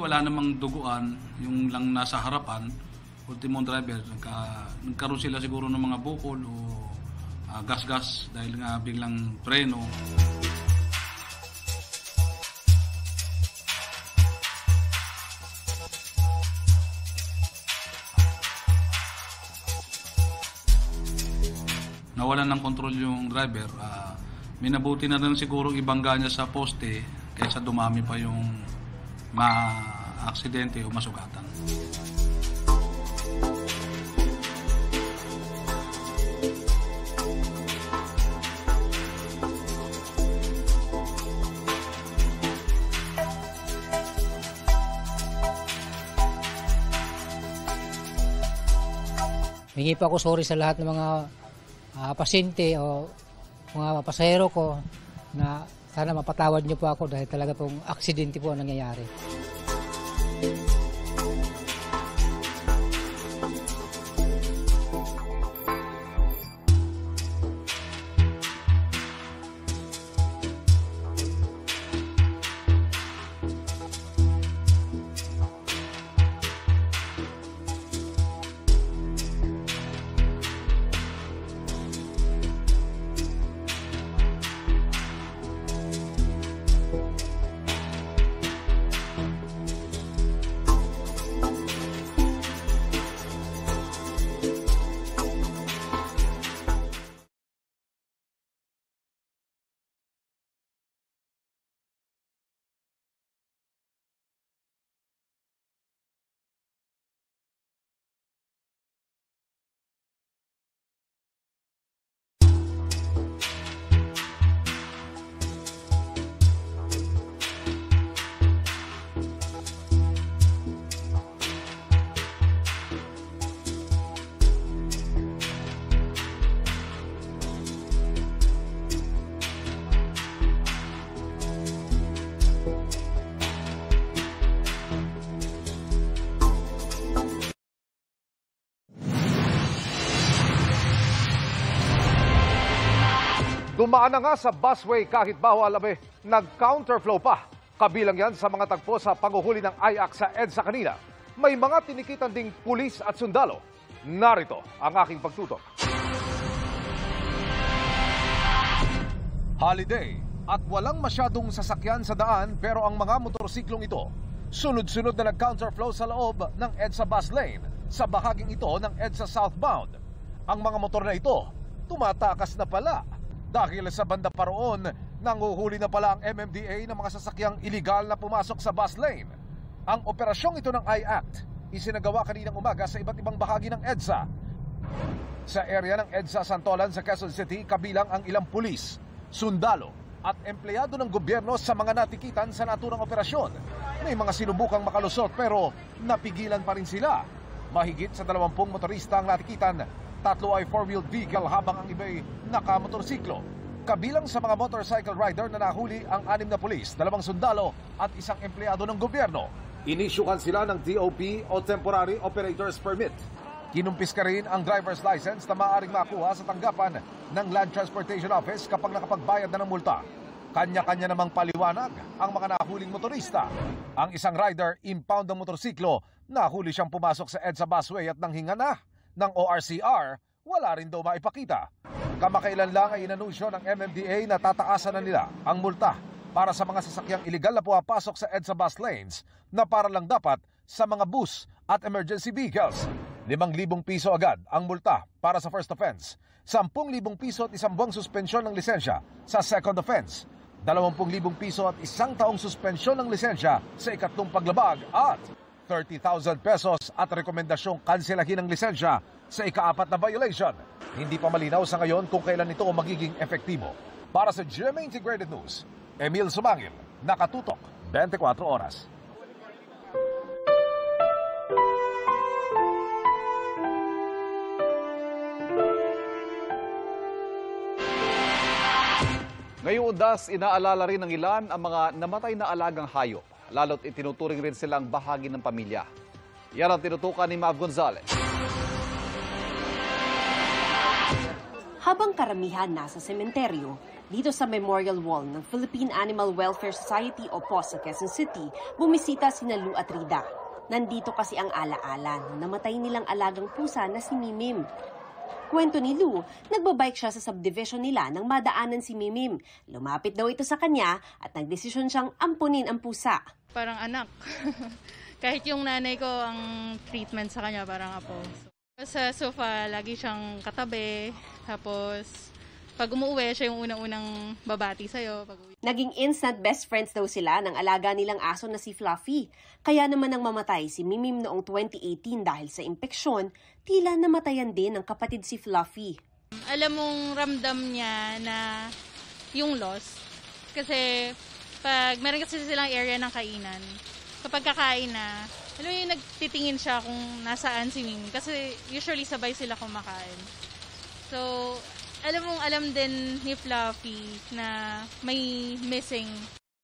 Wala namang duguan, yung lang nasa harapan, ultimong driver, nagka, nagkaroon sila siguro ng mga bukol o uh, gas-gas dahil nga biglang preno. Nawalan ng kontrol yung driver, uh, minabuti na rin siguro ibangga niya sa poste kaysa dumami pa yung ma aksidente o masugatan. Hingi pa ako sorry sa lahat ng mga uh, pasyente o mga pasahero ko na sana mapatawad niyo po ako dahil talaga pong aksidente po ang nangyayari. Dumaan na nga sa busway kahit bawal abe, nag-counterflow pa. Kabilang yan sa mga tagpo sa panguhuli ng I A C sa EDSA kanina. May mga tinikitan ding pulis at sundalo. Narito ang aking pagtutok. Holiday at walang masyadong sasakyan sa daan pero ang mga motorsiklong ito sunod-sunod na nag-counterflow sa loob ng EDSA bus lane sa bahaging ito ng EDSA southbound. Ang mga motor na ito tumatakas na pala. Dahil sa banda pa roon, nanguhuli na pala ang M M D A ng mga sasakyang iligal na pumasok sa bus lane. Ang operasyong ito ng I A C T isinagawa kaninang umaga sa iba't ibang bahagi ng EDSA. Sa area ng EDSA Santolan sa Quezon City, kabilang ang ilang pulis, sundalo at empleyado ng gobyerno sa mga natikitan sa naturang operasyon. May mga sinubukang makalusot pero napigilan pa rin sila. Mahigit sa dalawampung motorista ang natikitan. Tatlo ay four-wheel vehicle habang ang iba'y nakamotorsiklo. Kabilang sa mga motorcycle rider na nahuli ang anim na pulis, dalawang sundalo at isang empleyado ng gobyerno. Inisyuhan sila ng T O P o Temporary Operator's Permit. Kinumpiska rin ang driver's license na maaaring makuha sa tanggapan ng Land Transportation Office kapag nakapagbayad na ng multa. Kanya-kanya namang paliwanag ang mga nahuling motorista. Ang isang rider impound ng motorsiklo, nahuli siyang pumasok sa EDSA busway at nanghinga na ng O R C R, wala rin daw maipakita. Kamakailan lang ay inanunsyo ng M M D A na tataasan na nila ang multa para sa mga sasakyang iligal na pumapasok sa EDSA bus lanes na para lang dapat sa mga bus at emergency vehicles. limang libong piso agad ang multa para sa first offense, sampung libong piso at isang buwang suspensyon ng lisensya sa second offense, dalawampu't libong piso at isang taong suspensyon ng lisensya sa ikatlong paglabag at thirty thousand pesos at rekomendasyong kanselahin ng lisensya sa ikaapat na violation. Hindi pa malinaw sa ngayon kung kailan ito magiging efektibo. Para sa G M A Integrated News, Emil Sumangil, Nakatutok, twenty-four Oras. Ngayong undas, inaalala rin ng ilan ang mga namatay na alagang hayop. Lalo't itinuturing rin silang bahagi ng pamilya. Yan ang tinutukan ni Mav Gonzalez. Habang karamihan nasa sementeryo, dito sa Memorial Wall ng Philippine Animal Welfare Society o PAWSA, Quezon City, bumisita sina Lu at Rida. Nandito kasi ang alaala ng namatay nilang alagang pusa na si Mimim. Kwento ni Lu, nagbabike siya sa subdivision nila nang madaanan si Mimim. Lumapit daw ito sa kanya at nagdesisyon siyang ampunin ang pusa. Parang anak. Kahit yung nanay ko ang treatment sa kanya, parang apo. Sa sofa, lagi siyang katabi. Tapos, pag umuwi, siya yung unang-unang babati sa'yo. Pag uwi. Naging instant best friends daw sila ng alaga nilang aso na si Fluffy. Kaya naman ang mamatay si Mimim noong twenty eighteen dahil sa impeksyon, tila namatayan din ang kapatid si Fluffy. Alam mong ramdam niya na yung loss. Kasi pag meron kasi silang area ng kainan, kapag kakain na, alam mo yung nagtitingin siya kung nasaan si Mimim. Kasi usually sabay sila kumakain. So, alam mong alam din ni Fluffy na may missing.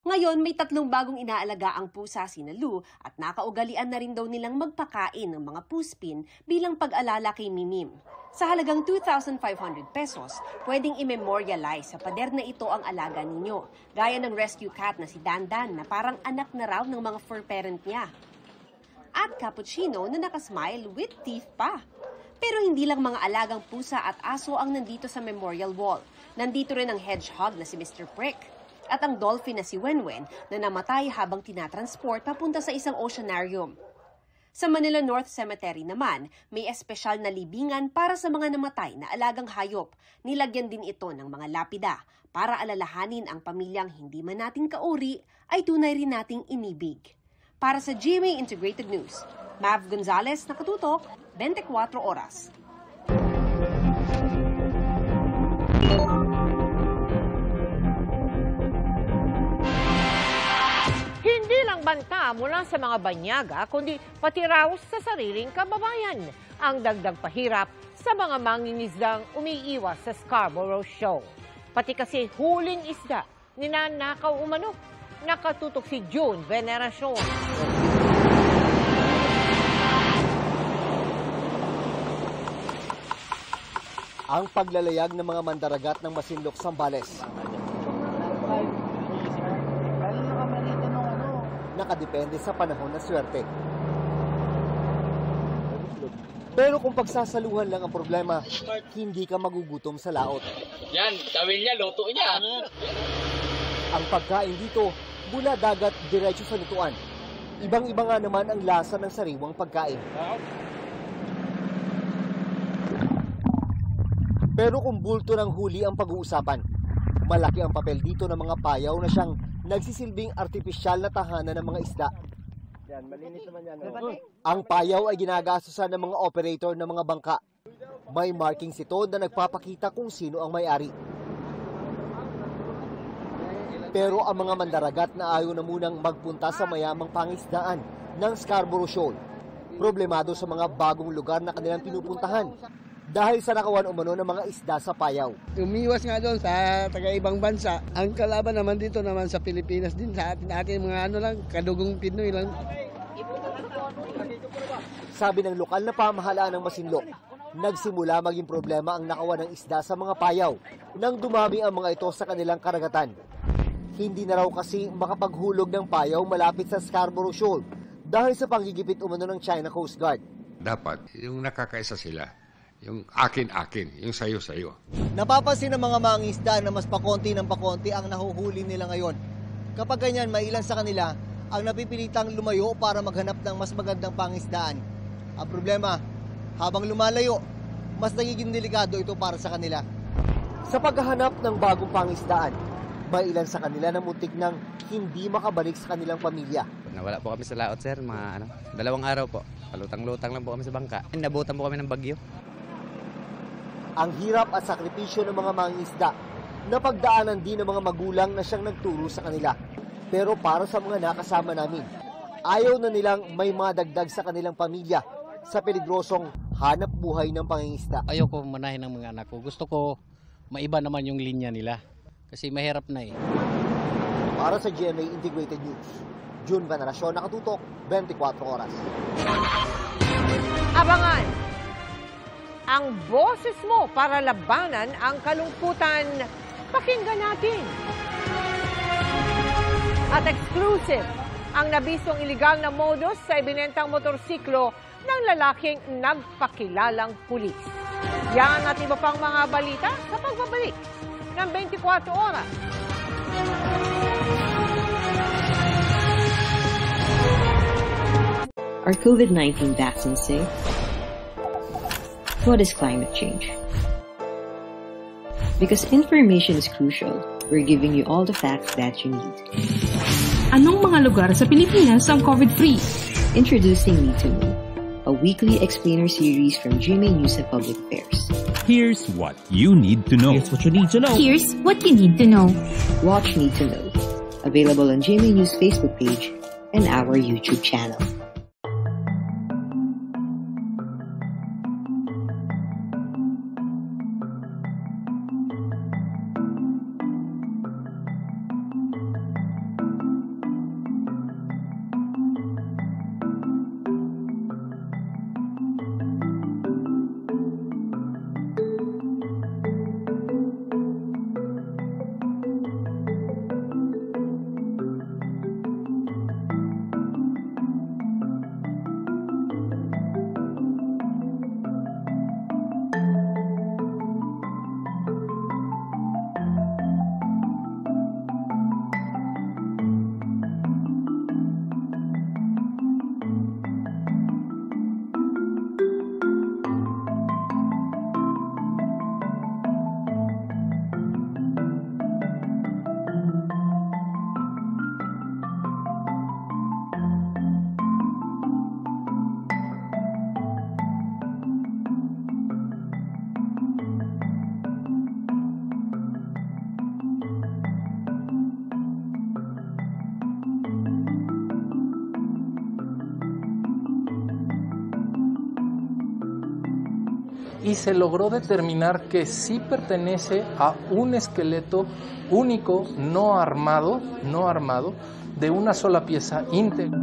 Ngayon, may tatlong bagong inaalaga ang pusa sina Lu at nakaugalian na rin daw nilang magpakain ng mga puspin bilang pag-alala kay Mimim. Sa halagang two thousand five hundred pesos, pwedeng i-memorialize sa pader na ito ang alaga ninyo, gaya ng rescue cat na si Dandan na parang anak na raw ng mga fur parent niya. At cappuccino na nakasmile with teeth pa. Pero hindi lang mga alagang pusa at aso ang nandito sa Memorial Wall. Nandito rin ang hedgehog na si mister Prick at ang dolphin na si Wenwen na namatay habang tinatransport papunta sa isang oceanarium. Sa Manila North Cemetery naman, may espesyal na libingan para sa mga namatay na alagang hayop. Nilagyan din ito ng mga lapida para alalahanin ang pamilyang hindi man natin kauri ay tunay rin nating inibig. Para sa G M A Integrated News, Mav Gonzalez, Nakatutok, twenty-four Oras. Hindi lang banta mula sa mga banyaga, kundi pati raw sa sariling kababayan. Ang dagdag pahirap sa mga mangingisdang umiiwas sa Scarborough Shoal. Pati kasi huling isda, ninanakaw umano. Nakatutok si June Veneracion. ang paglalayag ng mga mandaragat ng Masinlok, Zambales. Nakadepende sa panahon na swerte. Pero kung pagsasaluhan lang ang problema, hindi ka magugutom sa laot. Yan, tawin niya, luto niya. Ang pagkain dito, mula dagat, diretso sa lutuan. Ibang-iba nga naman ang lasa ng sariwang pagkain. Pero kung bulto ng huli ang pag-uusapan, malaki ang papel dito ng mga payaw na siyang nagsisilbing artipisyal na tahanan ng mga isda. Yan, malinis naman yan. Oh. Ang payaw ay ginagastusan ng mga operator ng mga bangka. May markings ito na nagpapakita kung sino ang may-ari. Pero ang mga mandaragat na ayaw na munang magpunta sa mayamang pangisdaan ng Scarborough Shoal. Problemado sa mga bagong lugar na kanilang pinupuntahan dahil sa nakawan umano ng mga isda sa payaw. Umiwas nga doon sa taga-ibang bansa. Ang kalaban naman dito naman sa Pilipinas din, sa atin-atin mga ano lang, kadugong Pinoy lang. Sabi ng lokal na pamahalaan ng Masinlok, nagsimula maging problema ang nakawan ng isda sa mga payaw nang dumami ang mga ito sa kanilang karagatan. Hindi na raw kasi makapaghulog ng payaw malapit sa Scarborough Shoal dahil sa panggigipit umano ng China Coast Guard. Dapat, yung nakakaisa sila. Yung akin-akin, yung sayo-sayo. Napapansin ng mga mangisda na mas pakonti ng pakonti ang nahuhuli nila ngayon. Kapag ganyan, may ilan sa kanila ang napipilitang lumayo para maghanap ng mas magandang pangisdaan. Ang problema, habang lumalayo, mas nagiging delikado ito para sa kanila. Sa paghahanap ng bagong pangisdaan, may ilan sa kanila na muntik nang hindi makabalik sa kanilang pamilya. Nawala po kami sa laot, sir. Mga ano, dalawang araw po. Palutang-lutang lang po kami sa bangka. Nabutan po kami ng bagyo. Ang hirap at sakripisyo ng mga mangingisda, napagdaanan din ng mga magulang na siyang nagturo sa kanila. Pero para sa mga nakasama namin, ayaw na nilang may madagdag sa kanilang pamilya sa peligrosong hanap buhay ng pangingisda. Ayaw ko manahin ang mga anak ko. Gusto ko maiba naman yung linya nila kasi mahirap na eh. Para sa G M A Integrated News, June Veneracion, Nakatutok, twenty-four oras. Abangan! Ang boses mo para labanan ang kalungkutan. Pakinggan natin. At exclusive, ang nabisong iligal na modus sa ibinentang motorsiklo ng lalaking nagpakilalang pulis. Yan at iba pang mga balita sa pagbabalik ng twenty-four oras. Are COVID nineteen vaccines safe? What is climate change? Because information is crucial, we're giving you all the facts that you need. Anong mga lugar sa Pilipinas ang COVID-free? Introducing Me to Me, a weekly explainer series from G M A News and Public Affairs. Here's what you need to know. Here's what you need to know. Here's what you need to know. Watch Me to Know, available on G M A News Facebook page and our YouTube channel. Y se logró determinar que sí pertenece a un esqueleto único, no armado, no armado, de una sola pieza íntegra.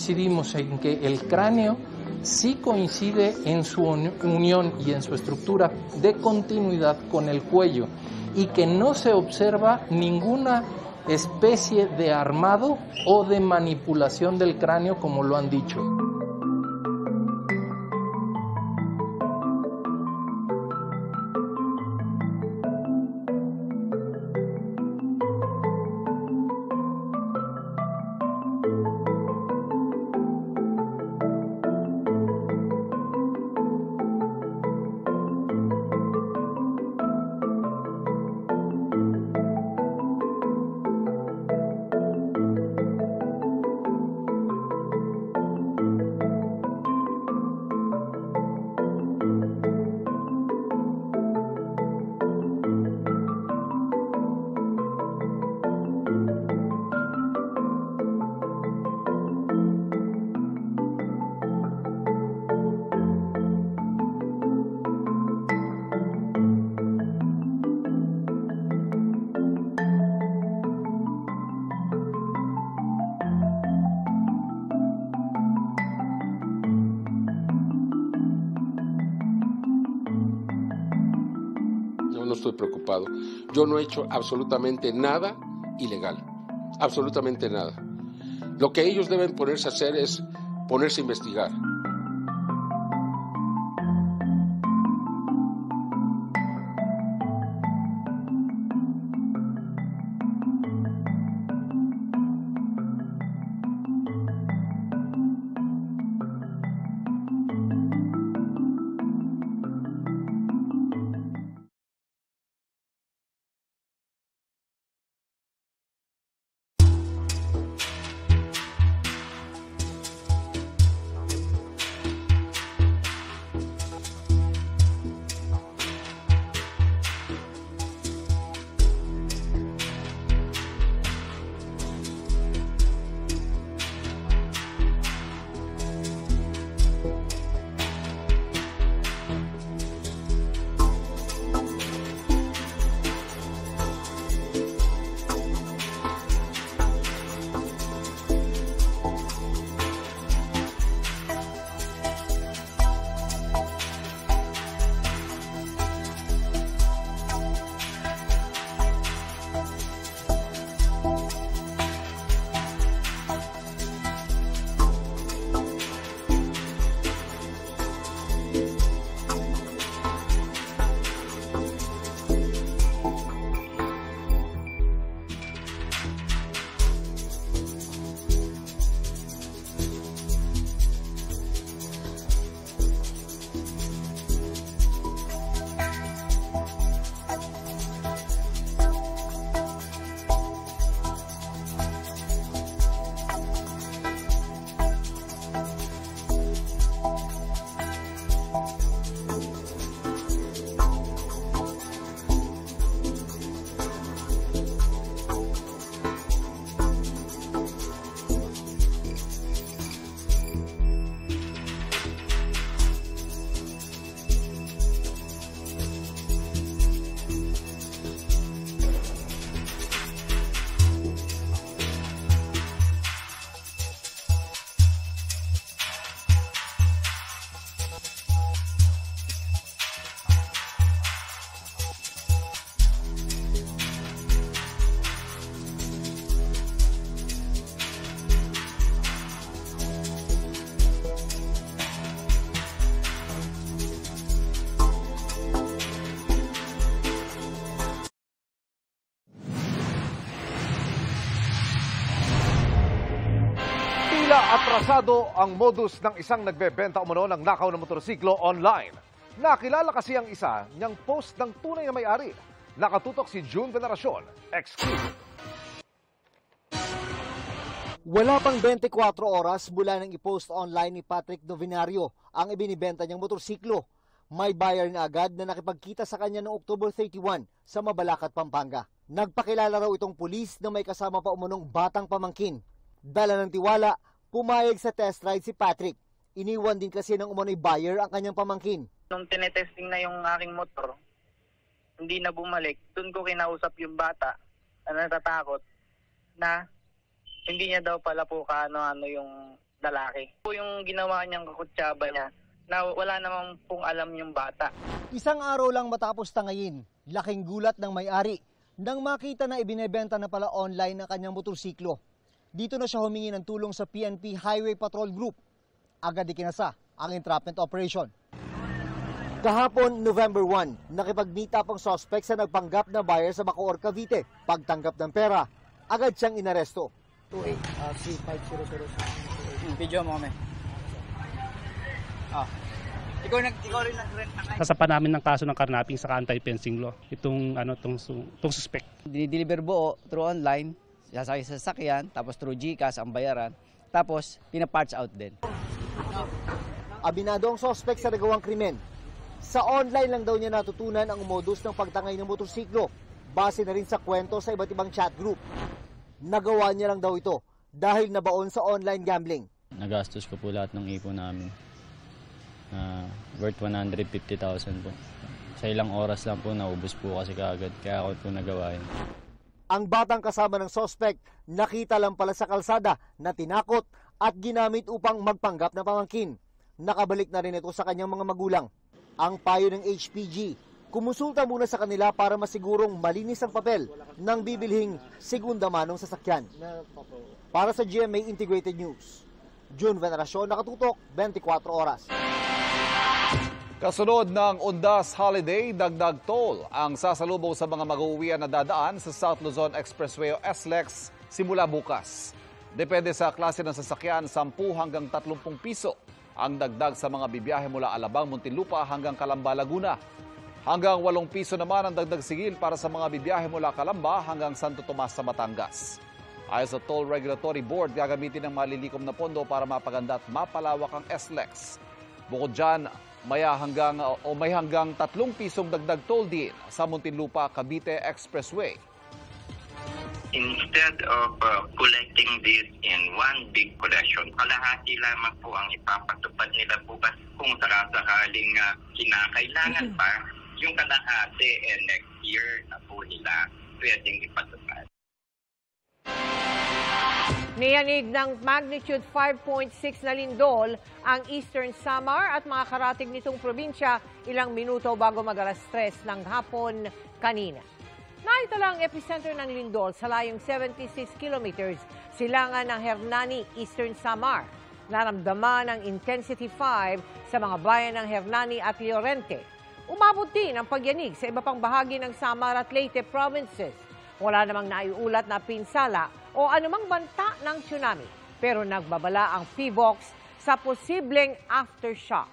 coincidimos en que el cráneo sí coincide en su unión y en su estructura de continuidad con el cuello, y que no se observa ninguna especie de armado o de manipulación del cráneo como lo han dicho. Estoy preocupado. Yo no he hecho absolutamente nada ilegal, absolutamente nada. Lo que ellos deben ponerse a hacer es ponerse a investigar. Atrasado ang modus ng isang nagbebenta umano ng nakaw na motorsiklo online. Nakilala kasi ang isa niyang post ng tunay na may-ari. Nakatutok si June Veneracion. Exclusive. Wala pang twenty-four oras mula nang i-post online ni Patrick Novinario ang ibinibenta niyang motorsiklo. May buyer na agad na nakipagkita sa kanya noong October thirty-first sa Mabalacat, Pampanga. Nagpakilala raw itong pulis na may kasama pa umunong batang pamangkin. Dala ng tiwala, pumayag sa test ride si Patrick. Iniwan din kasi ng umano'y buyer ang kanyang pamangkin. Nung tinetesting na yung aking motor, hindi na bumalik. Doon ko kinausap yung bata na natatakot na hindi niya daw pala po kaano-ano yung lalaki. Po yung ginawa niyang kakutsaba niya na wala namang pong alam yung bata. Isang araw lang matapos tangayin, laking gulat ng may-ari nang makita na ibinebenta na pala online ang kanyang motorsiklo. Dito na siya humingi ng tulong sa P N P Highway Patrol Group. Agad ikinasa ang entrapment operation. Kahapon, November one, nakipagmita pang suspect sa nagpanggap na buyer sa Bacoor, Cavite. Pagtanggap ng pera, agad siyang inaresto. two eight, three five zero zero. Video mo kami. Ah. Ikaw, nag, ikaw rin nagrenta kayo. Sasapa namin ng kaso ng carnapping sa anti-fencing law. Itong, ano, itong, itong suspect. Dinideliver buo through online, sasakay sa sasakyan, tapos through GCash ang bayaran, tapos pinaparts out din. Abinado ang suspect sa nagawang krimen. Sa online lang daw niya natutunan ang modus ng pagtangay ng motorsiklo, base na rin sa kwento sa iba't ibang chat group. Nagawa niya lang daw ito dahil nabaon sa online gambling. Nagastos ko po lahat ng ipon namin. Uh, worth one hundred fifty thousand po. Sa ilang oras lang po, naubos po kasi kaagad. Kaya ako po nagawain. Ang batang kasama ng suspect, nakita lang pala sa kalsada na tinakot at ginamit upang magpanggap na pamangkin. Nakabalik na rin ito sa kanyang mga magulang. Ang payo ng H P G, kumusulta muna sa kanila para masigurong malinis ang papel ng bibilhing segunda manong sasakyan. Para sa G M A Integrated News, June Veneracion, Nakatutok, twenty-four oras. Kasunod ng Undas Holiday, dagdag toll ang sasalubong sa mga mag-uuwian na dadaan sa South Luzon Expressway o S L E X simula bukas. Depende sa klase ng sasakyan, ten hanggang thirty piso. Ang dagdag sa mga bibiyahe mula Alabang, Muntinlupa hanggang Calamba, Laguna. Hanggang eight piso naman ang dagdag sigil para sa mga bibiyahe mula Calamba hanggang Santo Tomas sa Batangas. Ayon sa Toll Regulatory Board, gagamitin ng malilikom na pondo para mapaganda at mapalawak ang S L E X. Bukod dyan, may hanggang, o may hanggang three pisong dagdag toll din sa Muntinlupa Cavite Expressway. Instead of uh, collecting this in one big collection, kalahati lamang po ang ipapatupad nila bukas kung sakasahaling uh, kinakailangan pa yung kalahati, and next year na po nila pwedeng ipatupad. Niyanig ng magnitude five point six na lindol ang Eastern Samar at mga karating nitong probinsya ilang minuto bago mag-alas tres ng hapon kanina. Naitala ang epicenter ng lindol sa layong seventy-six kilometers, silangan ng Hernani, Eastern Samar. Naramdaman ang Intensity five sa mga bayan ng Hernani at Llorente. Umabot din ang pagyanig sa iba pang bahagi ng Samar at Leyte provinces. Wala namang naiulat na pinsala o anumang banta ng tsunami, pero nagbabala ang P-Box sa posibleng aftershock.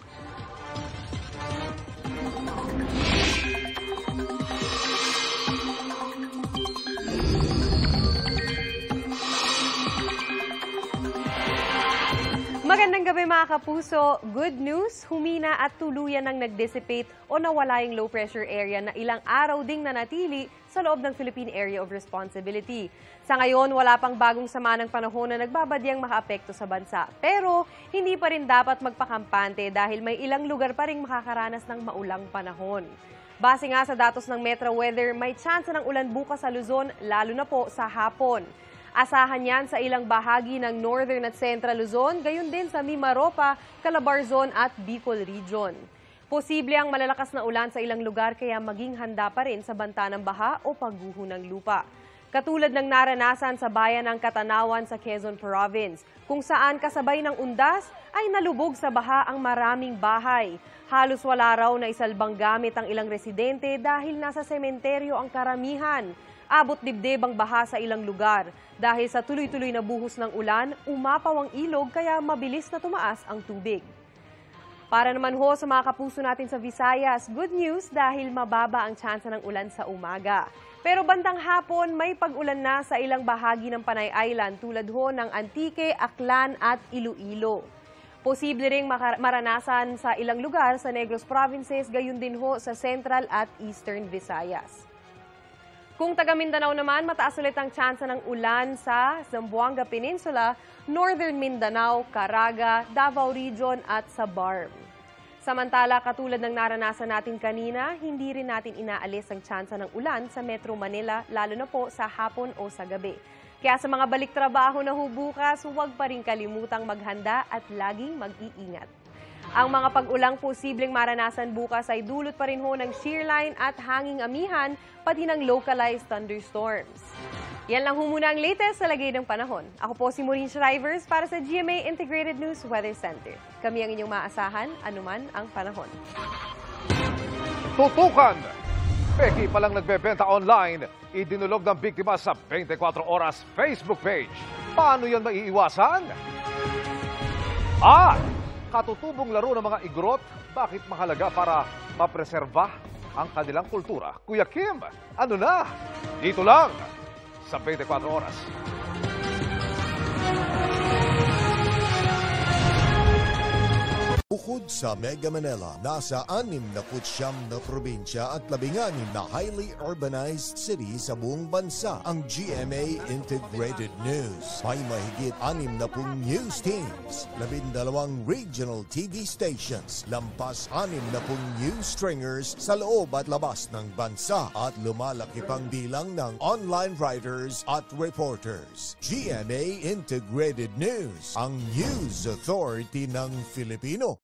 Magandang gabi mga kapuso. Good news, humina at tuluyan ng nag-dissipate o nawala yung low pressure area na ilang araw ding nanatili sa loob ng Philippine Area of Responsibility. Sa ngayon, wala pang bagong sama ng panahon na nagbabadyang makaapekto sa bansa. Pero hindi pa rin dapat magpakampante dahil may ilang lugar pa rin makakaranas ng maulang panahon. Base nga sa datos ng Metro Weather, may chance ng ulan bukas sa Luzon, lalo na po sa hapon. Asahan yan sa ilang bahagi ng Northern at Central Luzon, gayon din sa Mimaropa, Calabarzon at Bicol Region. Posible ang malalakas na ulan sa ilang lugar kaya maging handa pa rin sa banta ng baha o pagguho ng lupa. Katulad ng naranasan sa bayan ng Katanawan sa Quezon Province, kung saan kasabay ng undas ay nalubog sa baha ang maraming bahay. Halos wala raw na isalbang gamit ang ilang residente dahil nasa sementeryo ang karamihan. Abot dibdib ang baha sa ilang lugar. Dahil sa tuloy-tuloy na buhos ng ulan, umapaw ang ilog kaya mabilis na tumaas ang tubig. Para naman ho sa mga kapuso natin sa Visayas, good news dahil mababa ang tsansa ng ulan sa umaga. Pero bandang hapon, may pag-ulan na sa ilang bahagi ng Panay Island tulad ho ng Antique, Aklan at Iloilo. Posible ring maranasan sa ilang lugar sa Negros Provinces, gayon din ho sa Central at Eastern Visayas. Kung taga Mindanao naman, mataas ulit ang tsansa ng ulan sa Zamboanga Peninsula, Northern Mindanao, Caraga, Davao Region at sa Barm. Samantala, katulad ng naranasan natin kanina, hindi rin natin inaalis ang tsansa ng ulan sa Metro Manila, lalo na po sa hapon o sa gabi. Kaya sa mga balik-trabaho na hubukas, huwag pa rin kalimutang maghanda at laging mag-iingat. Ang mga pag-ulang posibleng maranasan bukas ay dulot pa rin ho ng shear line at hanging amihan, pati ng localized thunderstorms. Yan lang ho muna ang latest sa lagay ng panahon. Ako po si Maureen Shrivers para sa G M A Integrated News Weather Center. Kami ang inyong maasahan, anuman ang panahon. Tutukan! Peki palang nagbebenta online, idinulog ng biktima sa twenty-four oras Facebook page. Paano yan maiiwasan? Ah! Katutubong laro ng mga igrot, bakit mahalaga para mapreserba ang kanilang kultura? Kuya Kim, ano na? Dito lang, sa twenty-four oras. Bukod sa Mega Manila, nasa anim na kutsyam na probinsya at labing-anim na highly urbanized city sa buong bansa ang G M A Integrated News. May mahigit anim na pung news teams, labindalawang regional T V stations, lampas anim na pung news stringers sa loob at labas ng bansa at lumalaki pang bilang ng online writers at reporters. G M A Integrated News, ang news authority ng Filipino.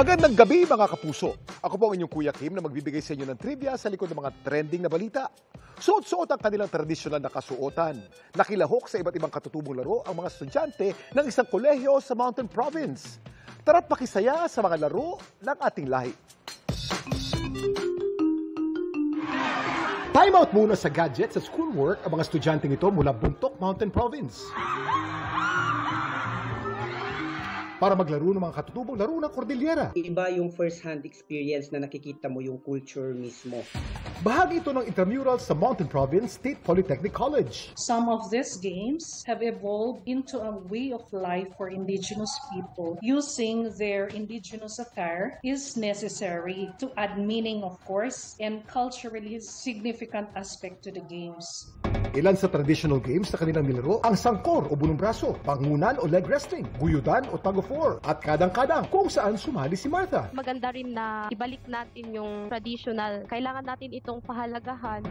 Magandang gabi mga kapuso. Ako po ang inyong Kuya Kim na magbibigay sa inyo ng trivia sa likod ng mga trending na balita. Suot-suot ang kanilang tradisyonal na kasuotan. Nakilahok sa iba't ibang katutubong laro ang mga estudyante ng isang kolehiyo sa Mountain Province. Tara't makisaya sa mga laro ng ating lahi. Time out muna sa gadget sa schoolwork ang mga estudyante nito mula Buntok, Mountain Province. Para maglaro ng mga katutubong laro ng Cordillera. Iba yung first-hand experience na nakikita mo yung culture mismo. Bahagi ito ng intramurals sa Mountain Province State Polytechnic College. Some of these games have evolved into a way of life for indigenous people. Using their indigenous attire is necessary to add meaning, of course, and culturally significant aspect to the games. Ilan sa traditional games na kanilang nilaro ang sangkor o bunong braso, bangunan o leg resting, guyudan o tug of war, at kadang-kadang kung saan sumali si Martha. Maganda rin na ibalik natin yung traditional. Kailangan natin itong pahalagahan.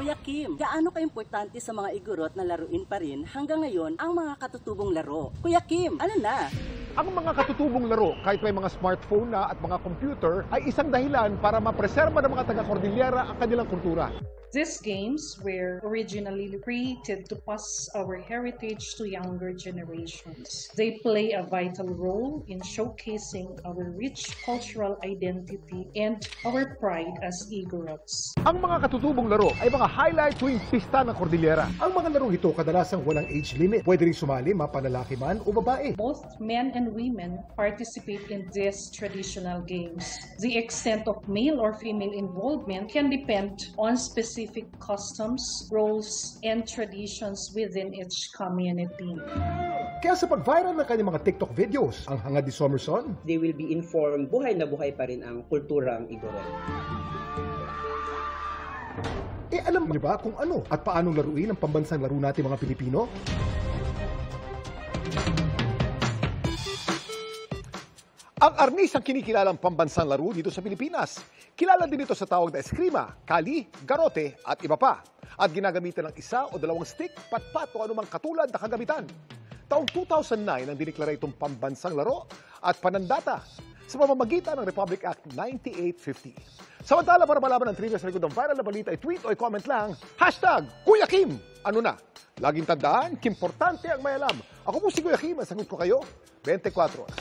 Kuya Kim, gaano ka-importante sa mga igorot na laruin pa rin hanggang ngayon ang mga katutubong laro? Kuya Kim, ano na? Ang mga katutubong laro, kahit may mga smartphone na at mga computer, ay isang dahilan para mapreserba ng mga taga-Cordillera ang kanilang kultura. These games were originally created to pass our heritage to younger generations. They play a vital role in showcasing our rich cultural identity and our pride as Igorots. Ang mga katutubong laro ay mga highlight tuwing pista ng Cordillera. Ang mga laro ito kadalasang walang age limit. Pwede rin sumali mapanalaki man o babae. Both men and women participate in these traditional games. The extent of male or female involvement can depend on specific customs, roles, and traditions within each community. Kaya sa pag-viral ng kanyang mga TikTok videos, ang hangad ni Somerson, they will be informed buhay na buhay pa rin ang kulturang Igorot. Eh alam niyo ba kung ano at paanong laruin ang pambansang laro natin mga Pilipino? Ang arnis ang kinikilalang pambansang laro dito sa Pilipinas. Kilala din ito sa tawag na eskrima, kali, garote at iba pa. At ginagamitan ng isa o dalawang stick, patpat o anumang katulad na kagamitan. Taong two thousand nine ang dineklara itong pambansang laro at panandata sa pamamagitan ng Republic Act ninety-eight fifty. Samantala, para malaman ang trivia sa likod ng viral na balita, i-tweet o i-comment lang, hashtag Kuya Kim! Ano na? Laging tandaan, kimportante ang may alam. Ako po si Kuya Kim, ang sagot ko kayo, twenty-four hours.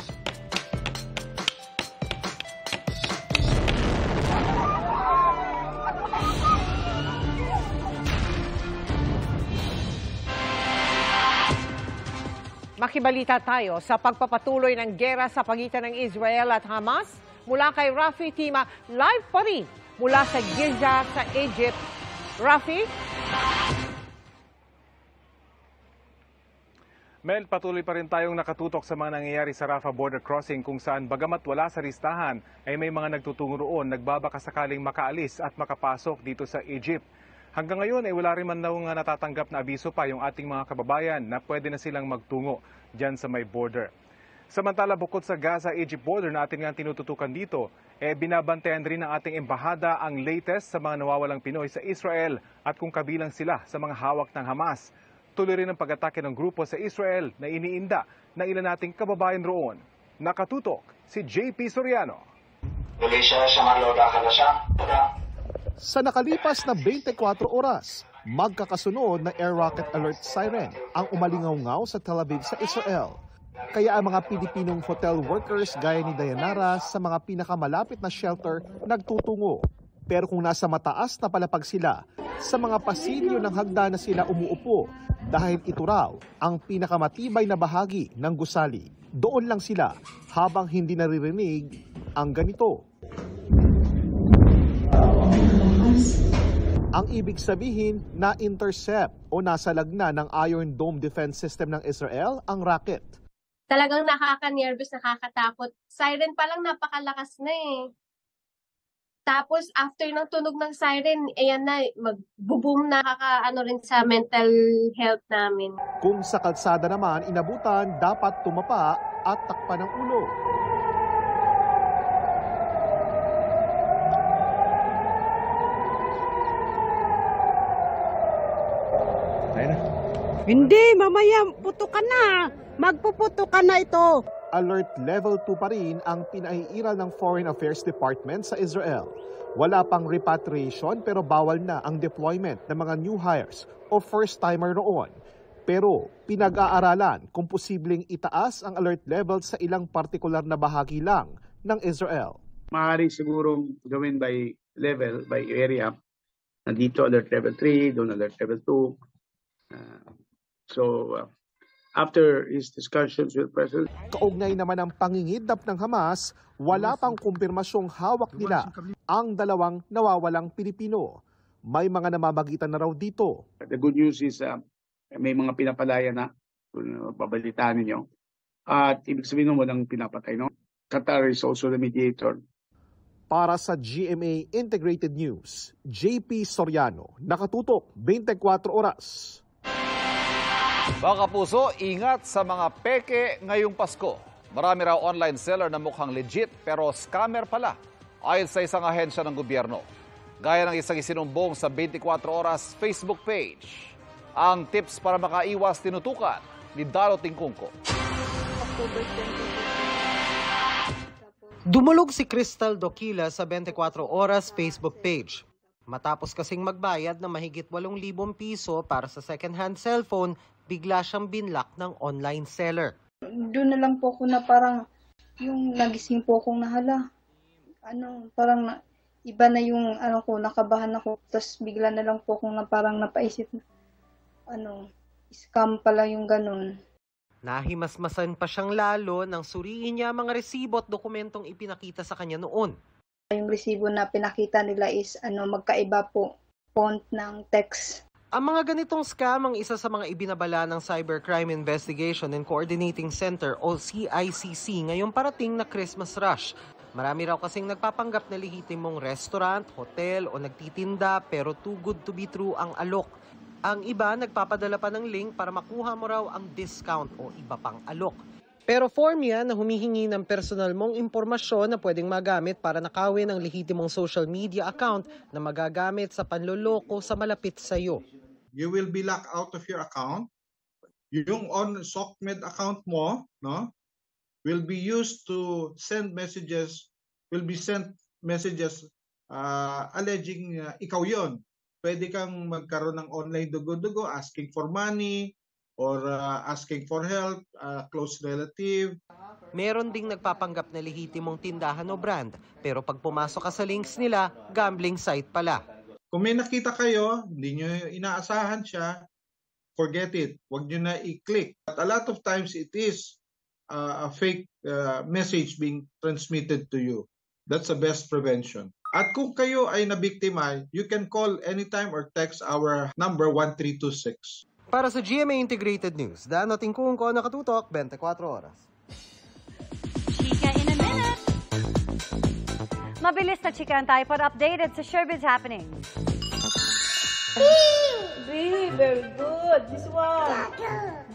Makibalita tayo sa pagpapatuloy ng gera sa pagitan ng Israel at Hamas mula kay Rafi Tima, live pa rin mula sa Giza sa Egypt. Rafi? Mel, patuloy pa rin tayong nakatutok sa mga nangyayari sa Rafah Border Crossing kung saan bagamat wala sa listahan ay may mga nagtutungo roon, nagbabaka sakaling makaalis at makapasok dito sa Egypt. Hanggang ngayon ay wala rin man daw nga natatanggap na abiso pa yung ating mga kababayan na pwede na silang magtungo dyan sa may border. Samantala, bukod sa Gaza-Egypt border na atin nga tinututukan dito, eh binabantayan rin ng ating embahada ang latest sa mga nawawalang Pinoy sa Israel at kung kabilang sila sa mga hawak ng Hamas. Tuloy rin ang pag-atake ng grupo sa Israel na iniinda ng ilan nating kababayan roon. Nakatutok si J P Soriano. Malaysia, Samarloda, Kalasang. Sa nakalipas na twenty-four oras, magkakasunod na air rocket alert siren ang umalingaw-ngaw sa Tel Aviv sa Israel. Kaya ang mga Pilipinong hotel workers gaya ni Dayanara sa mga pinakamalapit na shelter nagtutungo. Pero kung nasa mataas na palapag sila, sa mga pasilyo ng hagda na sila umuupo dahil ito raw ang pinakamatibay na bahagi ng gusali. Doon lang sila habang hindi naririnig ang ganito. Ang ibig sabihin na intercept o nasa lagna ng Iron Dome Defense System ng Israel ang rocket. Talagang nakaka-nervous, nakakatakot. Siren pa lang napakalakas na eh. Tapos after ng tunog ng siren, ayan na, magbo-boom na, nakaka-ano rin sa mental health namin. Kung sa kalsada naman inabutan, dapat tumapa at takpan ng ulo. Hindi, mamaya puto ka na. Magpuputo ka na ito. alert level two pa rin ang pinaiiral ng Foreign Affairs Department sa Israel. Wala pang repatriation pero bawal na ang deployment ng mga new hires o first-timer noon. Pero pinag-aaralan kung posibleng itaas ang alert level sa ilang partikular na bahagi lang ng Israel. Maaari sigurong gawin by level, by area. Nandito alert level three, doon alert level two. Uh, so... Uh, After his discussions with President. Kaugnay naman ang pangingidnap ng Hamas, wala pang kumpirmasyong hawak nila ang dalawang nawawalang Pilipino. May mga namamagitan na raw dito. The good news is uh, may mga pinapalaya na, kung babalitaan ninyo. At ibig sabihin mo walang pinapatay. No? Qatar is also the mediator. Para sa G M A Integrated News, J P Soriano, nakatutok twenty-four oras. Mga kapuso, ingat sa mga peke ngayong Pasko. Marami raw online seller na mukhang legit pero scammer pala ayon sa isang ahensya ng gobyerno. Gaya ng isang isinumbong sa twenty-four oras Facebook page. Ang tips para makaiwas tinutukan ni Daro Tingkungko. Dumulog si Crystal Dokila sa twenty-four oras Facebook page. Matapos kasing magbayad na mahigit eight thousand piso para sa second-hand cellphone, bigla siyang binlock ng online seller. Doon na lang po ako na parang yung nagising po akong nahala. Ano, parang na, iba na yung ano ko, nakabahan ako. Tapos bigla na lang po akong na parang napaisip na ano, scam pala yung ganun. Nahimasmasan pa siyang lalo nang suriin niya mga resibo at dokumentong ipinakita sa kanya noon. Yung resibo na pinakita nila is ano, magkaiba po font ng text. Ang mga ganitong scam ang isa sa mga ibinabala ng Cybercrime Investigation and Coordinating Center o C I C C ngayong parating na Christmas rush. Marami raw kasing nagpapanggap na lehitimong restaurant, hotel o nagtitinda pero too good to be true ang alok. Ang iba nagpapadala pa ng link para makuha mo raw ang discount o iba pang alok. Pero form yan na humihingi ng personal mong impormasyon na pwedeng magamit para nakawin ang lehitimong social media account na magagamit sa panloloko sa malapit sa iyo. You will be locked out of your account. Yung on SOCMED account mo, no, will be used to send messages, will be sent messages uh, alleging uh, ikaw yon. Pwede kang magkaroon ng online dugo-dugo asking for money, or uh, asking for help, uh, close relative. Meron ding nagpapanggap na lehitimong tindahan o brand, pero pag pumasok ka sa links nila, gambling site pala. Kung may nakita kayo, hindi nyo inaasahan siya, forget it. Huwag nyo na i-click. But a lot of times it is uh, a fake uh, message being transmitted to you. That's the best prevention. At kung kayo ay nabiktima, you can call anytime or text our number one three two six. Para sa G M A Integrated News, Dano Tingkungko, nakatutok twenty-four oras. Chika in a minute. Mabilis na chikahan tayo para updated sa showbiz happening. Bee, very good. This one. Tiger,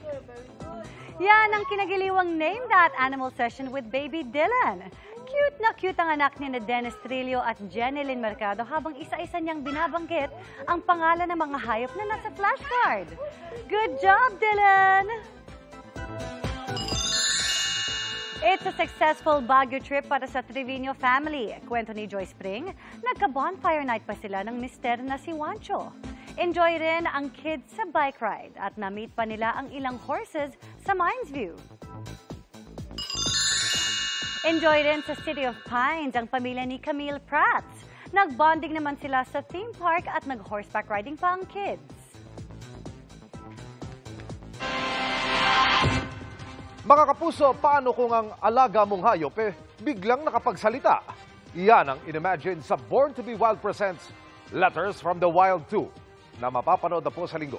very good. Yan ang kinagiliwang Name That Animal session with Baby Dylan. Cute na cute ang anak ni na Dennis Trillo at Jenilyn Mercado habang isa-isa niyang binabanggit ang pangalan ng mga hayop na nasa flashcard. Good job, Dylan! It's a successful Baguio trip para sa Trevino family. Kwento ni Joy Spring, nagka-bonfire night pa sila ng mister na si Wancho. Enjoy rin ang kids sa bike ride at na-meet pa nila ang ilang horses sa Mines View. Enjoy rin sa City of Pines ang pamilya ni Camille Prats. Nagbonding naman sila sa theme park at nag-horseback riding pa ang kids. Mga kapuso, paano kung ang alaga mong hayop eh biglang nakapagsalita? Iyan ang inimagine sa Born to be Wild presents Letters from the Wild two na mapapanood na po sa linggo.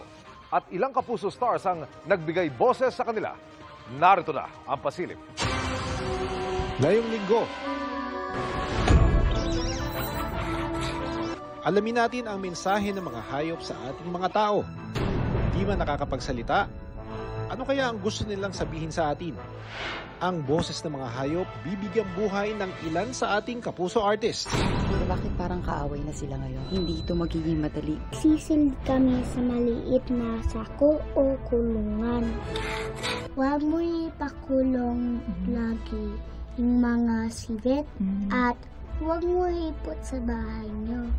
At ilang kapuso stars ang nagbigay boses sa kanila. Narito na ang pasilip. Ngayong linggo, alamin natin ang mensahe ng mga hayop sa ating mga tao. Di man nakakapagsalita, at Ano kaya ang gusto nilang sabihin sa atin? Ang boses ng mga hayop, bibigyan buhay ng ilan sa ating kapuso artists. Bakit parang kaaway na sila ngayon? Hindi ito magiging madali. Sisilid kami sa maliit na sako o kulungan. Huwag mo ipakulong lagi yung mga civet at huwag mo ipot sa bahay nyo.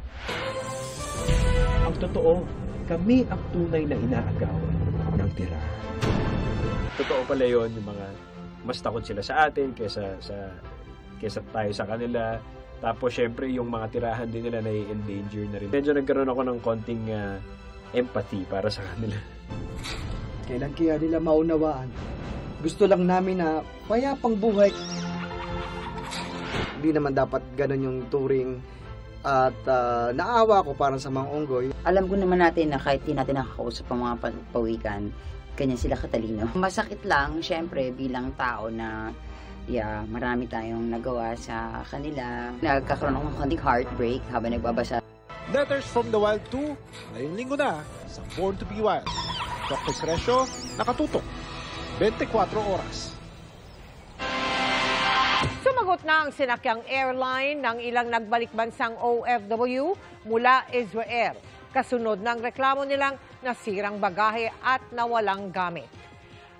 Ang totoo, kami ang tunay na inaagawan ng tira. Totoo pala yun, yung mga mas takot sila sa atin kaysa, sa, kaysa tayo sa kanila. Tapos syempre yung mga tirahan din nila nai-endanger na rin. Medyo nagkaroon ako ng konting uh, empathy para sa kanila. Kailan kaya nila maunawaan? Gusto lang namin na payapang buhay. Hindi naman dapat ganun yung turing. At uh, naawa ko parang sa mga onggoy. Alam ko naman natin na kahit di natin nakakausap ang mga pawikan, kanya sila katalino. Masakit lang, syempre, bilang tao na yeah, marami tayong nagawa sa kanila. Nagkakaroon ng konting heartbreak habang nagbabasa. Letters from the Wild two, ngayong linggo na sa Born to be Wild. Doctor Crescio, nakatutok, twenty-four oras. Sumagot na ang sinakyang airline ng ilang nagbalik bansang O F W mula Israel, kasunod ng reklamo nilang nasirang bagahe at nawalang gamit.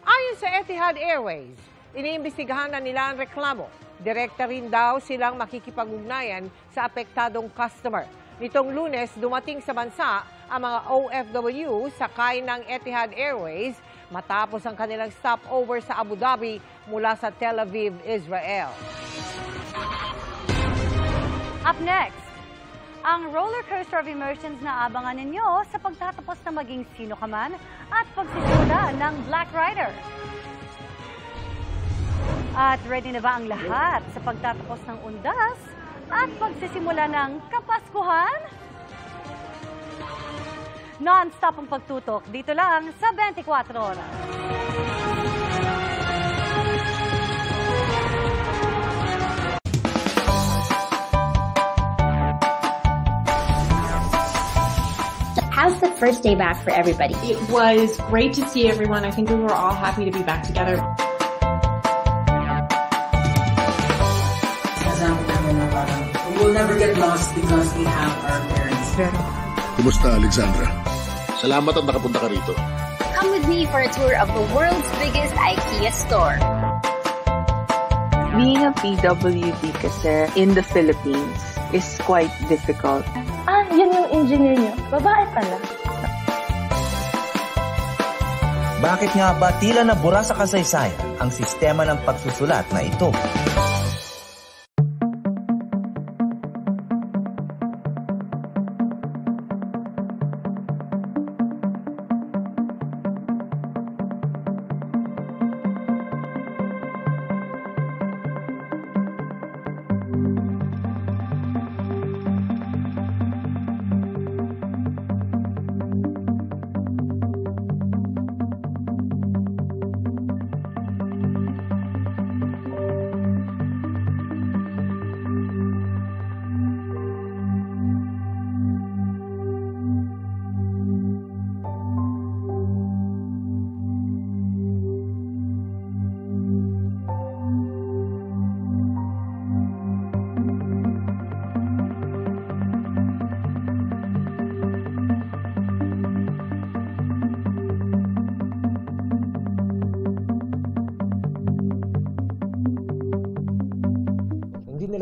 Ayon sa Etihad Airways, iniimbestigahan na nila ang reklamo. Direkta rin daw silang makikipag-ugnayan sa apektadong customer. Nitong Lunes, dumating sa bansa ang mga O F W sakay ng Etihad Airways matapos ang kanilang stopover sa Abu Dhabi mula sa Tel Aviv, Israel. Up next, ang roller coaster of emotions na abangan ninyo sa pagtatapos na maging sino ka man at pagsisimula ng Black Rider. At ready na ba ang lahat sa pagtatapos ng undas at pagsisimula ng Kapaskuhan? Non-stop ang pagtutok dito lang sa twenty-four oras. How's the first day back for everybody? It was great to see everyone. I think we were all happy to be back together. We'll never get lost because we have our parents. Kumusta, Alexandra? Salamat at nakapunta ka rito. Come with me for a tour of the world's biggest IKEA store. Being a P W D kasi in the Philippines is quite difficult. Ah, yun yung engineer niyo. Babae pala. Bakit nga ba tila na bura sa kasaysayan ang sistema ng pagsusulat na ito?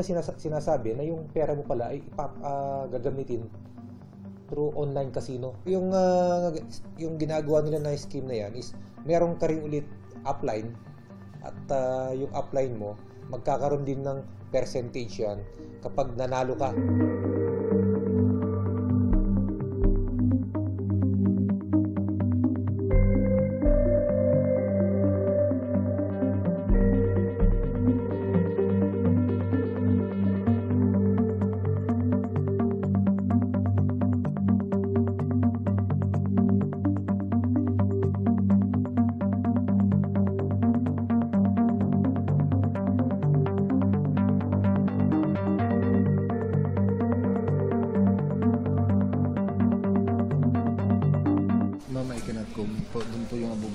Sinasa sinasabi na yung pera mo pala ay ipap, uh, gagamitin through online casino. Yung, uh, yung ginagawa nila na scheme na yan is meron ka rin ulit upline at uh, yung upline mo magkakaroon din ng percentage yan kapag nanalo ka.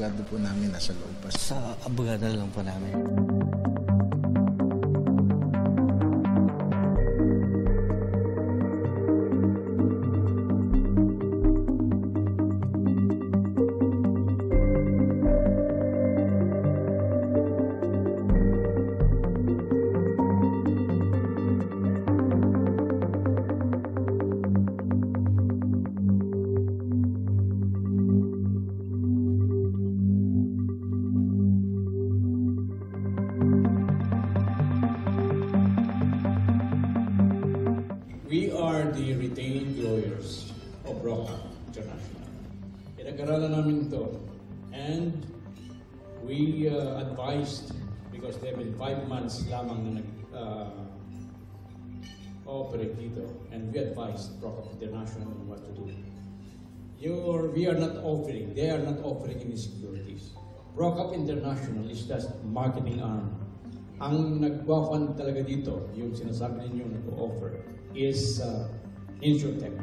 abogado po namin nasa loob pa. Sa abogado lang po namin. Because they've been five months lamang na nag-operate uh, dito, and we advised Procop International on what to do. Your, we are not offering, they are not offering any securities. Procop International is just marketing arm. Ang nagpa-fund talaga dito, yung sinasabi ninyo nag-offer, is uh, InsurTech.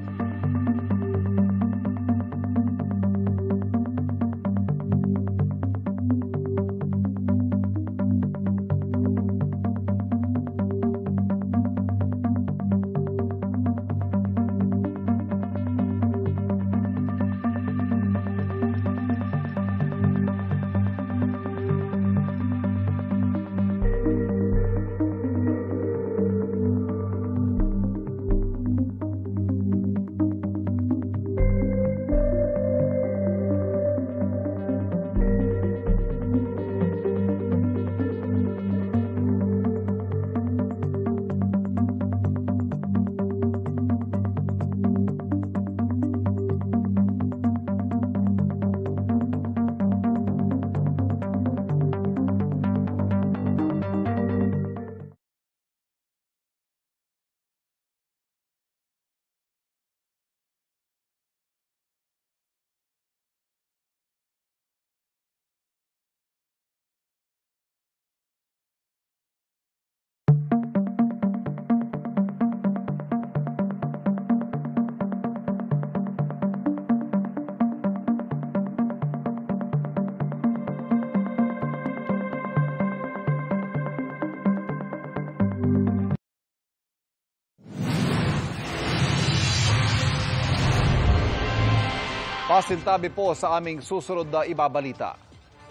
Pasintabi po sa aming susunod na ibabalita.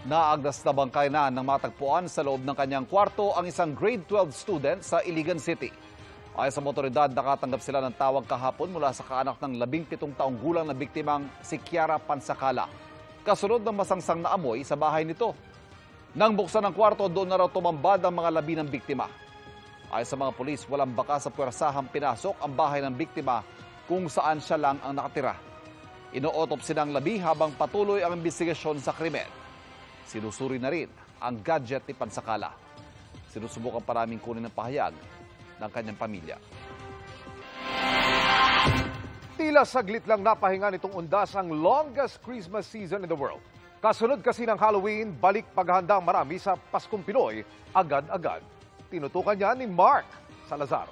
Naagdas na bangkay na ng matagpuan sa loob ng kanyang kwarto ang isang grade twelve student sa Iligan City. Ayon sa motoridad, nakatanggap sila ng tawag kahapon mula sa kaanak ng labing pitong taong gulang na biktimang si Kiara Pansakala, kasunod ng masangsang na amoy sa bahay nito. Nang buksan ng kwarto, doon na raw tumambad ang mga labi ng biktima. Ayon sa mga pulis, walang baka sa puwersahang pinasok ang bahay ng biktima kung saan siya lang ang nakatira. Ino-autopsy ng labi habang patuloy ang investigasyon sa krimen. Sinusuri na rin ang gadget ni Pansakala. Sinusubukan pa naming kunin ang pahayag ng kanyang pamilya. Tila saglit lang napahinga nitong undas ang longest Christmas season in the world. Kasunod kasi ng Halloween, balik paghahanda ang marami sa Paskong Pinoy agad-agad. Tinutukan niya ni Mark Salazar.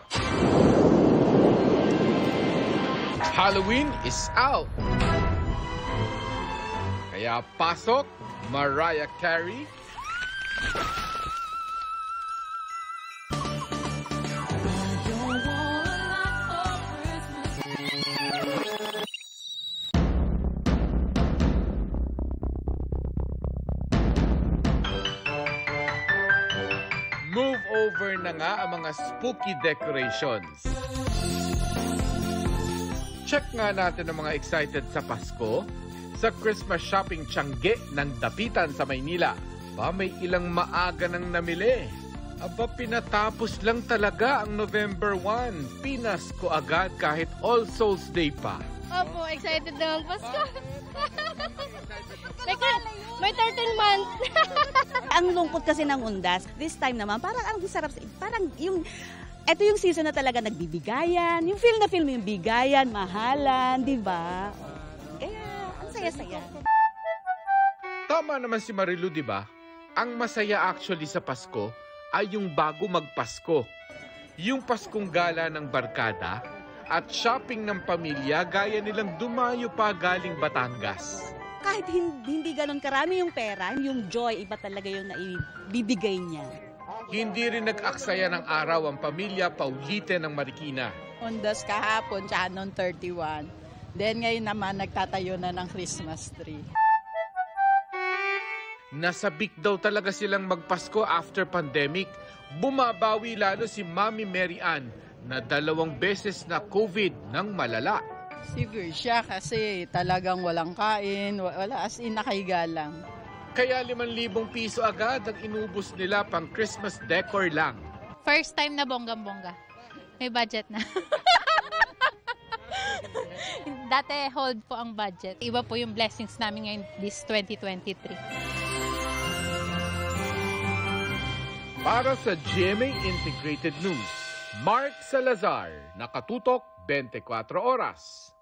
Halloween is out! Kaya pasok, Mariah Carey, move over na nga ang mga spooky decorations. Check nga natin ang mga excited sa Pasko sa Christmas shopping tiangge ng Dapitan sa Maynila. Ba, may ilang maaga nang namili. Aba, pinatapos lang talaga ang November one. Pinasko agad kahit All Souls Day pa. Opo, excited na ang Pasko. May thirteen months. Ang lungkot kasi ng undas. This time naman, parang ang sarap. Parang yung... Ito yung season na talaga nagbibigayan, yung film na film yung bigayan, mahalan, di ba? Kaya, ang saya-saya. Tama naman si Marilu, di ba? Ang masaya actually sa Pasko ay yung bago magpasko. Yung Paskong gala ng barkada at shopping ng pamilya gaya nilang dumayo pa galing Batangas. kahit hindi, hindi ganun karami yung pera, yung joy, iba talaga yung naibibigay niya. Hindi rin nag-aksaya ng araw ang pamilya Paulite ng Marikina. Ondas kahapon, tsaka noong thirty-one. Then ngayon naman, nagtatayo na ng Christmas tree. Nasabik daw talaga silang magpasko after pandemic. Bumabawi lalo si Mami Mary Ann na dalawang beses na COVID ng malala. Siguro siya kasi talagang walang kain, wala, as in nakahiga lang. Kaya limang libong piso agad ang inubos nila pang Christmas decor lang. First time na bonggang-bongga. May budget na. Dati hold po ang budget. Iba po yung blessings namin ngayon this twenty twenty-three. Para sa G M A Integrated News, Mark Salazar, nakatutok twenty-four oras.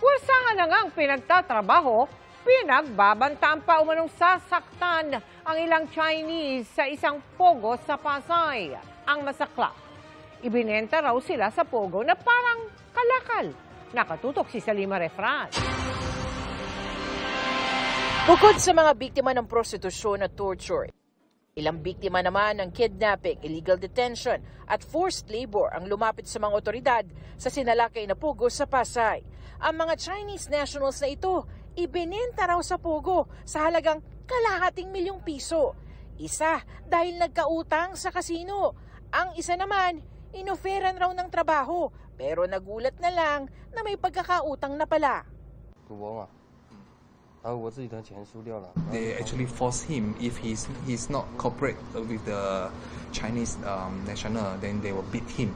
Kursangan na ngang pinagtatrabaho, pinagbabantaan pa umanong sasaktan ang ilang Chinese sa isang pogo sa Pasay, ang masaklap. Ibinenta raw sila sa pogo na parang kalakal. Nakatutok si Salima Refran. Bukod sa mga biktima ng prostitusyon at torture, ilang biktima naman ng kidnapping, illegal detention at forced labor ang lumapit sa mga otoridad sa sinalakay na pogo sa Pasay. Ang mga Chinese nationals na ito, ibinenta raw sa pogo sa halagang kalahating milyong piso. Isa dahil nagkautang sa kasino. Ang isa naman, inoferan raw ng trabaho pero nagulat na lang na may pagkakautang na pala. They actually force him if he's he's not cooperate with the Chinese um, national, then they will beat him.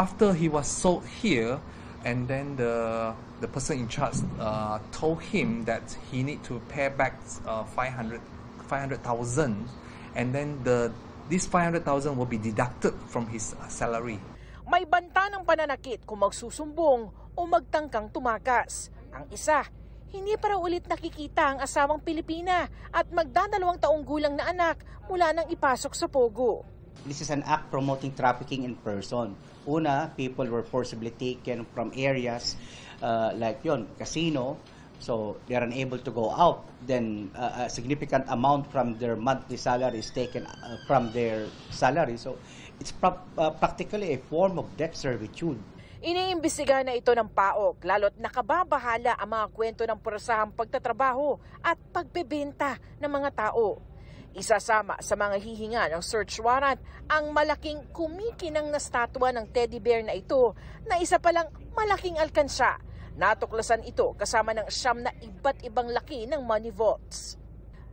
After he was sold here, and then the the person in charge uh, told him that he need to pay back uh, five hundred thousand, and then the this five hundred thousand will be deducted from his salary. May banta ng pananakit kung magsusumbong o magtangkang tumakas. Ang isa, hindi para ulit nakikita ang asawang Pilipina at magdadalawang taong gulang na anak mula nang ipasok sa pogo. This is an act promoting trafficking in person. Una, people were forcibly taken from areas uh, like yon, casino. So they are unable to go out. Then uh, a significant amount from their monthly salary is taken uh, from their salary. So it's pra uh, practically a form of debt servitude. Iniimbestigahan na ito ng P A O K, lalo't nakababahala ang mga kwento ng porasahang pagtatrabaho at pagbebenta ng mga tao. Isasama sa mga hihinga ng search warrant ang malaking kumikinang na statwa ng teddy bear na ito na isa palang malaking alkansya. Natuklasan ito kasama ng siyam na iba't ibang laki ng money vaults.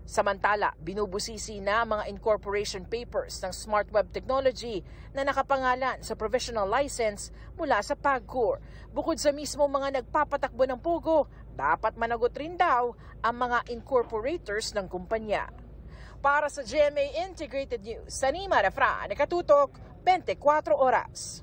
Samantala, binubusisi na mga incorporation papers ng Smart Web Technology na nakapangalan sa provisional license mula sa PAGCOR. Bukod sa mismo mga nagpapatakbo ng pogo, dapat managot rin daw ang mga incorporators ng kumpanya. Para sa G M A Integrated News, Sanima Refran, nakatutok twenty-four oras.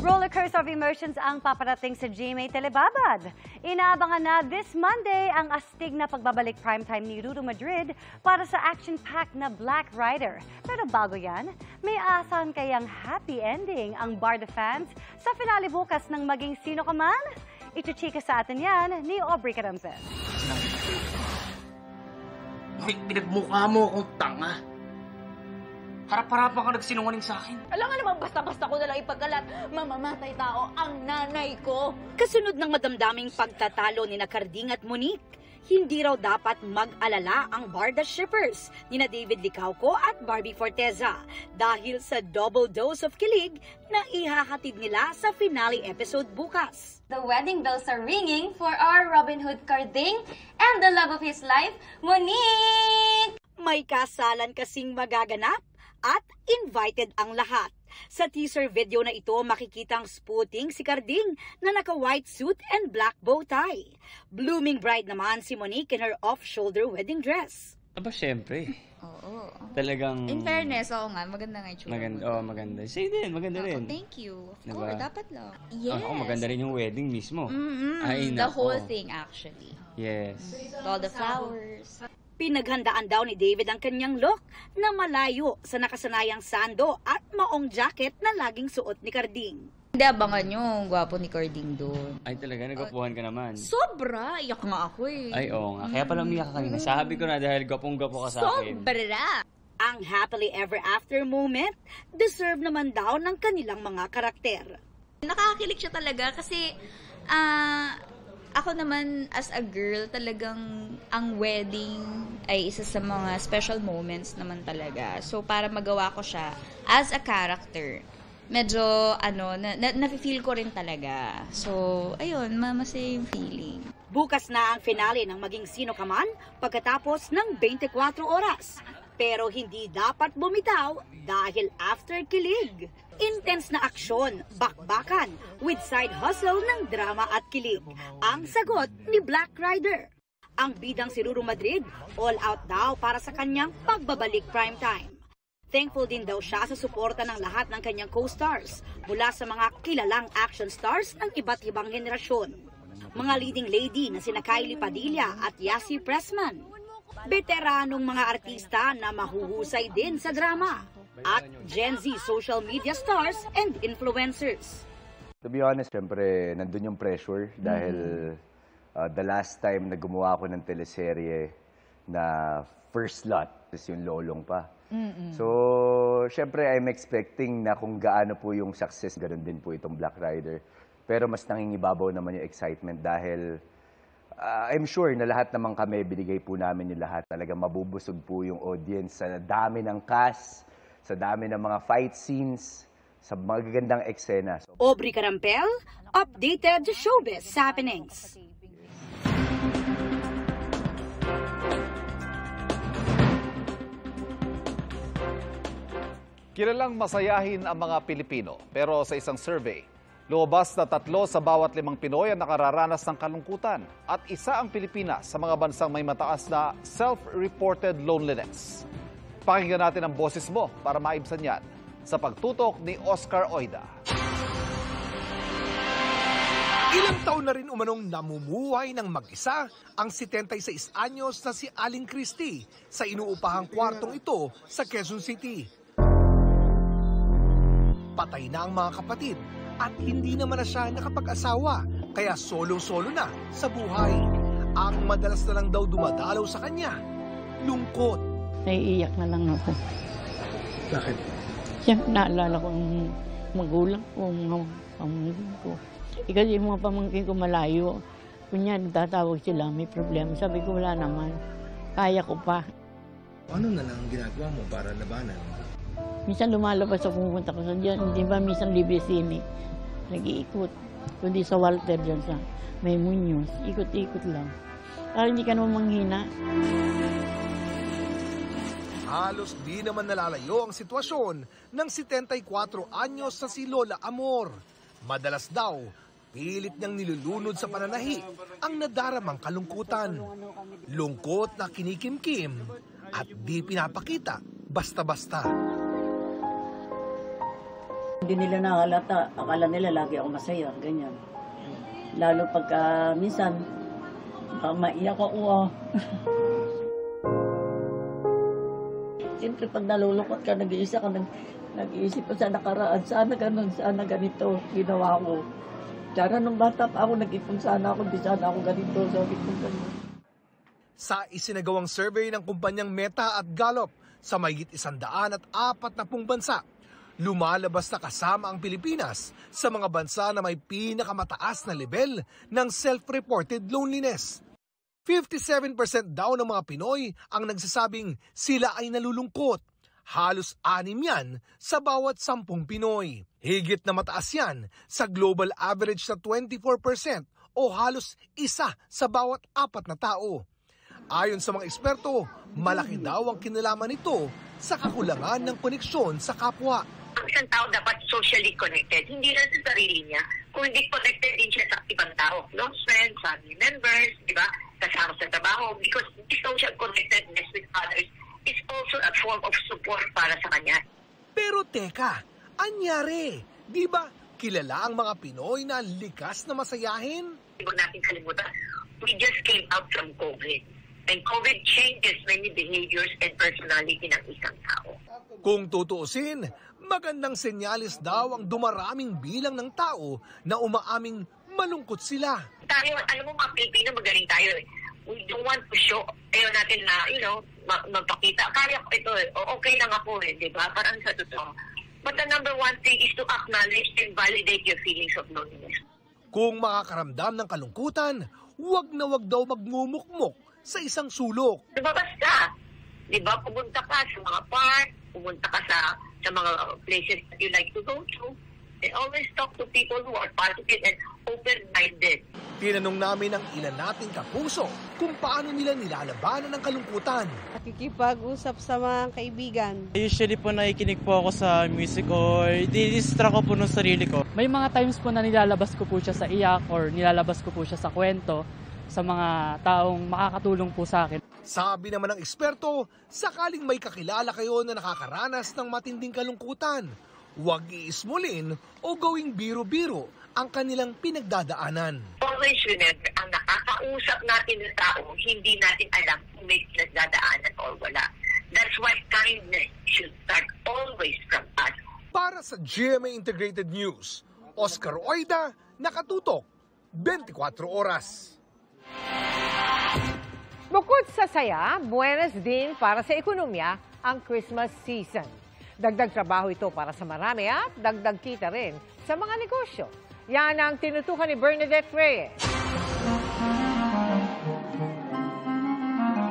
Roller coaster of emotions ang paparating sa G M A Telebabad. Inaabangan na this Monday ang astig na pagbabalik primetime ni Ruru Madrid para sa action-packed na Black Rider. Pero bago yan, may asahan kayang happy ending ang Barda fans sa finale bukas ng Maging Sino Ka Man? Ito-chika sa atin yan ni Aubrey Caramzes. Pinagmukha mo akong tanga. Harap-harap ako nagsinungaling sa akin. Alam nga naman, basta-basta ko nalang ipagkalat, mamamatay tao ang nanay ko. Kasunod ng madamdaming pagtatalo ni Nakarding at Monique, hindi raw dapat mag-alala ang Barda shippers ni na David Licauco at Barbie Forteza dahil sa double dose of kilig na ihahatid nila sa finale episode bukas. The wedding bells are ringing for our Robin Hood Carding and the love of his life, Monique! May kasalan kasing magaganap at invited ang lahat. Sa teaser video na ito, makikitang spooting si Carding na naka-white suit and black bow tie. Blooming bride naman si Monique in her off-shoulder wedding dress. Aba, syempre. Oo. Talagang... In fairness, oo nga, maganda nga yung maganda, oh, maganda. Say din, maganda rin. Oh, thank you. Of course, diba? Dapat lang. Yes. Oh, oh, maganda rin yung wedding mismo. Mm-hmm. Ay, the whole thing, actually. Yes. All the flowers. Pinaghandaan daw ni David ang kanyang look na malayo sa nakasanayang sando at maong jacket na laging suot ni Carding. Hindi abangan nyo, gwapo ni Carding doon. Ay talaga, nagwapuhan ka naman. Sobra, iyak nga ako eh. Ay oo nga, kaya pala umiyak ka kanina. Sabi ko na dahil gwapong-gwapo ka sa akin. Sobra! Ang happily ever after moment, deserve naman daw ng kanilang mga karakter. Nakakilig siya talaga kasi ah... Uh, Ako naman, as a girl, talagang ang wedding ay isa sa mga special moments naman talaga. So, para magawa ko siya as a character, medyo, ano, na-feel na, ko rin talaga. So, ayun, masaya yung feeling. Bukas na ang finale ng Maging Sino Ka Man pagkatapos ng twenty-four oras. Pero hindi dapat bumitaw dahil after kilig. Intense na aksyon, bakbakan, with side hustle ng drama at kilig. Ang sagot ni Black Rider. Ang bidang si Ruru Madrid, all out daw para sa kanyang pagbabalik primetime. Thankful din daw siya sa suporta ng lahat ng kanyang co-stars mula sa mga kilalang action stars ng iba't ibang henerasyon. Mga leading lady na sina Kylie Padilla at Yasi Pressman. Veteranong mga artista na mahuhusay din sa drama. At Gen Z social media stars and influencers. To be honest, syempre, nandun yung pressure dahil mm-hmm. uh, the last time na gumawa ako ng teleserye na first lot is yung Lolong pa. Mm-hmm. So, syempre, I'm expecting na kung gaano po yung success, ganun din po itong Black Rider. Pero mas nangingibabaw naman yung excitement dahil Uh, I'm sure na lahat naman kami, binigay po namin yung lahat. Talaga mabubusog po yung audience sa dami ng cast, sa dami ng mga fight scenes, sa magagandang eksena. So, Aubrey Carampel, updated showbiz happenings. Kilalang masayahin ang mga Pilipino, pero sa isang survey, lumabas na tatlo sa bawat limang Pinoy ang nakararanas ng kalungkutan at isa ang Pilipinas sa mga bansang may mataas na self-reported loneliness. Pakinggan natin ang boses mo para maibsan yan sa pagtutok ni Oscar Oida. Ilang taon na rin umanong namumuhay ng mag-isa ang seventy-six anyos na si Aling Christie sa inuupahang kwartong ito sa Quezon City. Patay na ang mga kapatid. At hindi naman na siya nakapag-asawa, kaya solong-solo na sa buhay. Ang madalas na lang daw dumadalaw sa kanya, lungkot. Naiiyak na lang ako. Bakit? Yan, naalala ko ang magulang ko, ang pamangkin ko. Kasi yung mga pamangkin ko malayo. Kunyan, tatawag sila, may problema. Sabi ko, wala naman. Kaya ko pa. Ano na lang ang ginagawa mo para labanan? Minsan lumalabas ako, pumunta ko sa dyan. Hindi ba minsan libre sini? Nag-iikot. Kundi sa Walter dyan sa May Muñoz. Ikot-ikot lang. Para hindi ka naman manghina. Halos di naman nalalayo ang sitwasyon ng seventy-four anyos na si Lola Amor. Madalas daw, pilit niyang nilulunod sa pananahi ang nadaramang kalungkutan. Lungkot na kinikimkim at di pinapakita basta-basta. Hindi nila nakalata. Akala nila lagi ako masaya, ganyan. Lalo pagka minsan, baka maiyak ako. Siyempre pag nalulungkot ka, nag-iisa ka, nag-iisip ko sa nakaraan, sana ganun, sana ganito, ginawa ko. Sana nung bata pa ako, nag-ipon sana ako, di sana ako ganito, sabi ko ganito. Sa isinagawang survey ng kumpanyang Meta at Gallup sa mahigit isandaan at apat na pung bansa, lumalabas na kasama ang Pilipinas sa mga bansa na may pinakamataas na level ng self-reported loneliness. fifty-seven percent daw ng mga Pinoy ang nagsasabing sila ay nalulungkot. Halos anim yan sa bawat sampung Pinoy. Higit na mataas yan sa global average na twenty-four percent o halos isa sa bawat apat na tao. Ayon sa mga eksperto, malaki daw ang kinalaman nito sa kakulangan ng koneksyon sa kapwa. Ang isang tao dapat socially connected, hindi lang sa sarili niya, kundi connected din siya sa ibang tao. No? Friends, family members, di ba? Kasama sa trabaho. Because social connectedness with others is also a form of support para sa kanya. Pero teka, anyari, di ba kilala ang mga Pinoy na likas na masayahin? Hindi natin kalimutan, we just came out from COVID. And COVID changes many behaviors and personality ng isang tao. Kung tutuusin, magandang senyalis daw ang dumaraming bilang ng tao na umaaming malungkot sila. Tayo, alam mo mga Pilipino, magaling tayo eh. We don't want to show, ayaw natin na, you know, magpakita. Kaya ko ito eh, okay lang ako eh, di ba? Parang sa totoo. But the number one thing is to acknowledge and validate your feelings of loneliness. Kung makakaramdam ng kalungkutan, huwag na huwag daw magmumukmok sa isang sulok. Lumabas ka. Diba, pumunta ka sa mga park, pumunta ka sa, sa mga places that you like to go to. And always talk to people who are positive and open-minded. Tinanong namin ang ilan nating kapuso kung paano nila nilalabanan ang kalungkutan. Nakikipag-usap sa mga kaibigan. Usually po nakikinig po ako sa music or didistract ko po ng sarili ko. May mga times po na nilalabas ko po siya sa iyak or nilalabas ko po siya sa kwento sa mga taong makakatulong po sa akin. Sabi naman ng eksperto, sakaling may kakilala kayo na nakakaranas ng matinding kalungkutan, huwag iismulin o gawing biro-biro ang kanilang pinagdadaanan. Always remember, ang nakakausap natin ng tao, hindi natin alam kung may pinagdadaanan o wala. That's why kindness should start always from us. Para sa G M A Integrated News, Oscar Oida, Nakatutok, twenty-four oras. Bukod sa saya, buenas din para sa ekonomiya ang Christmas season. Dagdag trabaho ito para sa marami at dagdag kita rin sa mga negosyo. Yan ang tinutukan ni Bernadette Reyes.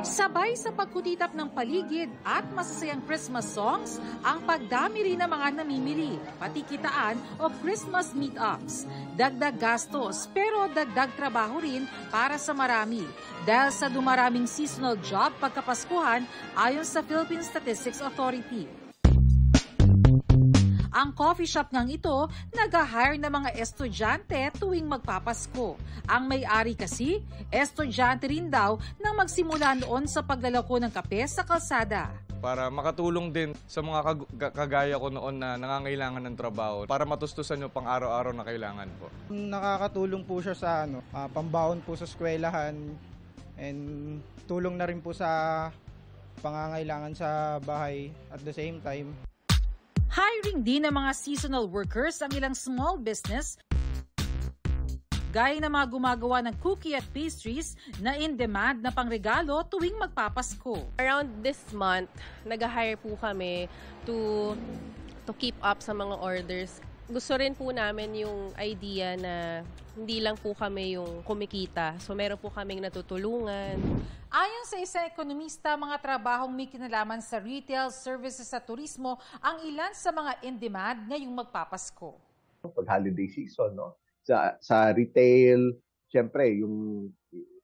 Sabay sa pagkutitap ng paligid at masasayang Christmas songs, ang pagdami rin ng mga namimili, pati kitaan o Christmas meetups. Dagdag gastos pero dagdag trabaho rin para sa marami. Dahil sa dumaraming seasonal job pagkapaskuhan ayon sa Philippine Statistics Authority. Ang coffee shop ngang ito nag-hire ng mga estudyante tuwing magpapasko. Ang may-ari kasi, estudyante rin daw nang magsimula noon sa paglalako ng kape sa kalsada. Para makatulong din sa mga kag kagaya ko noon na nangangailangan ng trabaho para matustusan yung pang-araw-araw na kailangan po. Nakakatulong po siya sa ano, uh, pambaon po sa eskwelahan and tulong na rin po sa pangangailangan sa bahay at the same time. Hiring din ng mga seasonal workers ang ilang small business gaya ng mga gumagawa ng cookie at pastries na in-demand na pangregalo tuwing magpapasko. Around this month, nag-hire po kami to, to keep up sa mga orders. Gusto rin po namin yung idea na hindi lang po kami yung kumikita. So meron po kaming natutulungan. Ayon sa isang ekonomista, mga trabahong may kinalaman sa retail, services at turismo ang ilan sa mga in-demand ngayong magpapasko. Pag holiday season, no? sa, sa retail, siyempre, yung,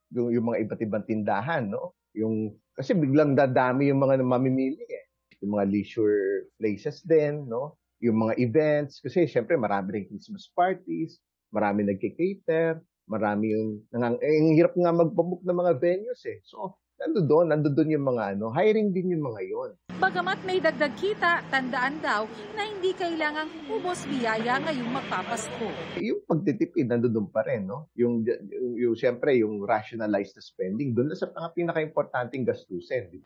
yung, yung mga iba't ibang tindahan. No? Yung, kasi biglang dadami yung mga mamimili. Eh. Yung mga leisure places din, no? Yung mga events. Kasi siyempre, marami rin Christmas parties, marami nagkikater. Marami yung, ang, ang hirap nga magpabook ng mga venues eh. So, nando doon, nando doon yung mga ano, hiring din yung mga yon. Bagamat may dagdag kita, tandaan daw na hindi kailangang ubos biyaya ngayong magpapasko. Yung pagtitipid, nando doon pa rin, no? Yung, yung, yung siyempre, yung rationalized spending, doon na sa mga pinaka-importanting gastusin.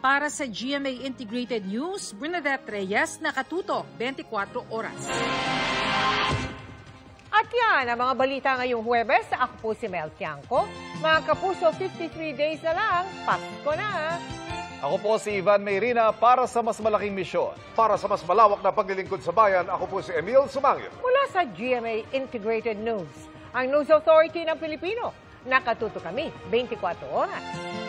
Para sa G M A Integrated News, Bernadette Reyes, Nakatutok, twenty-four oras. At yan ang mga balita ngayong Huwebes. Ako po si Mel Tiangco. Mga kapuso, fifty-three days na lang. Pasko na! Ako po si Ivan Mayrina para sa mas malaking misyon. Para sa mas malawak na paglilingkod sa bayan, ako po si Emil Sumangil. Mula sa G M A Integrated News, ang News Authority ng Pilipino. Nakatuto kami, twenty-four oras.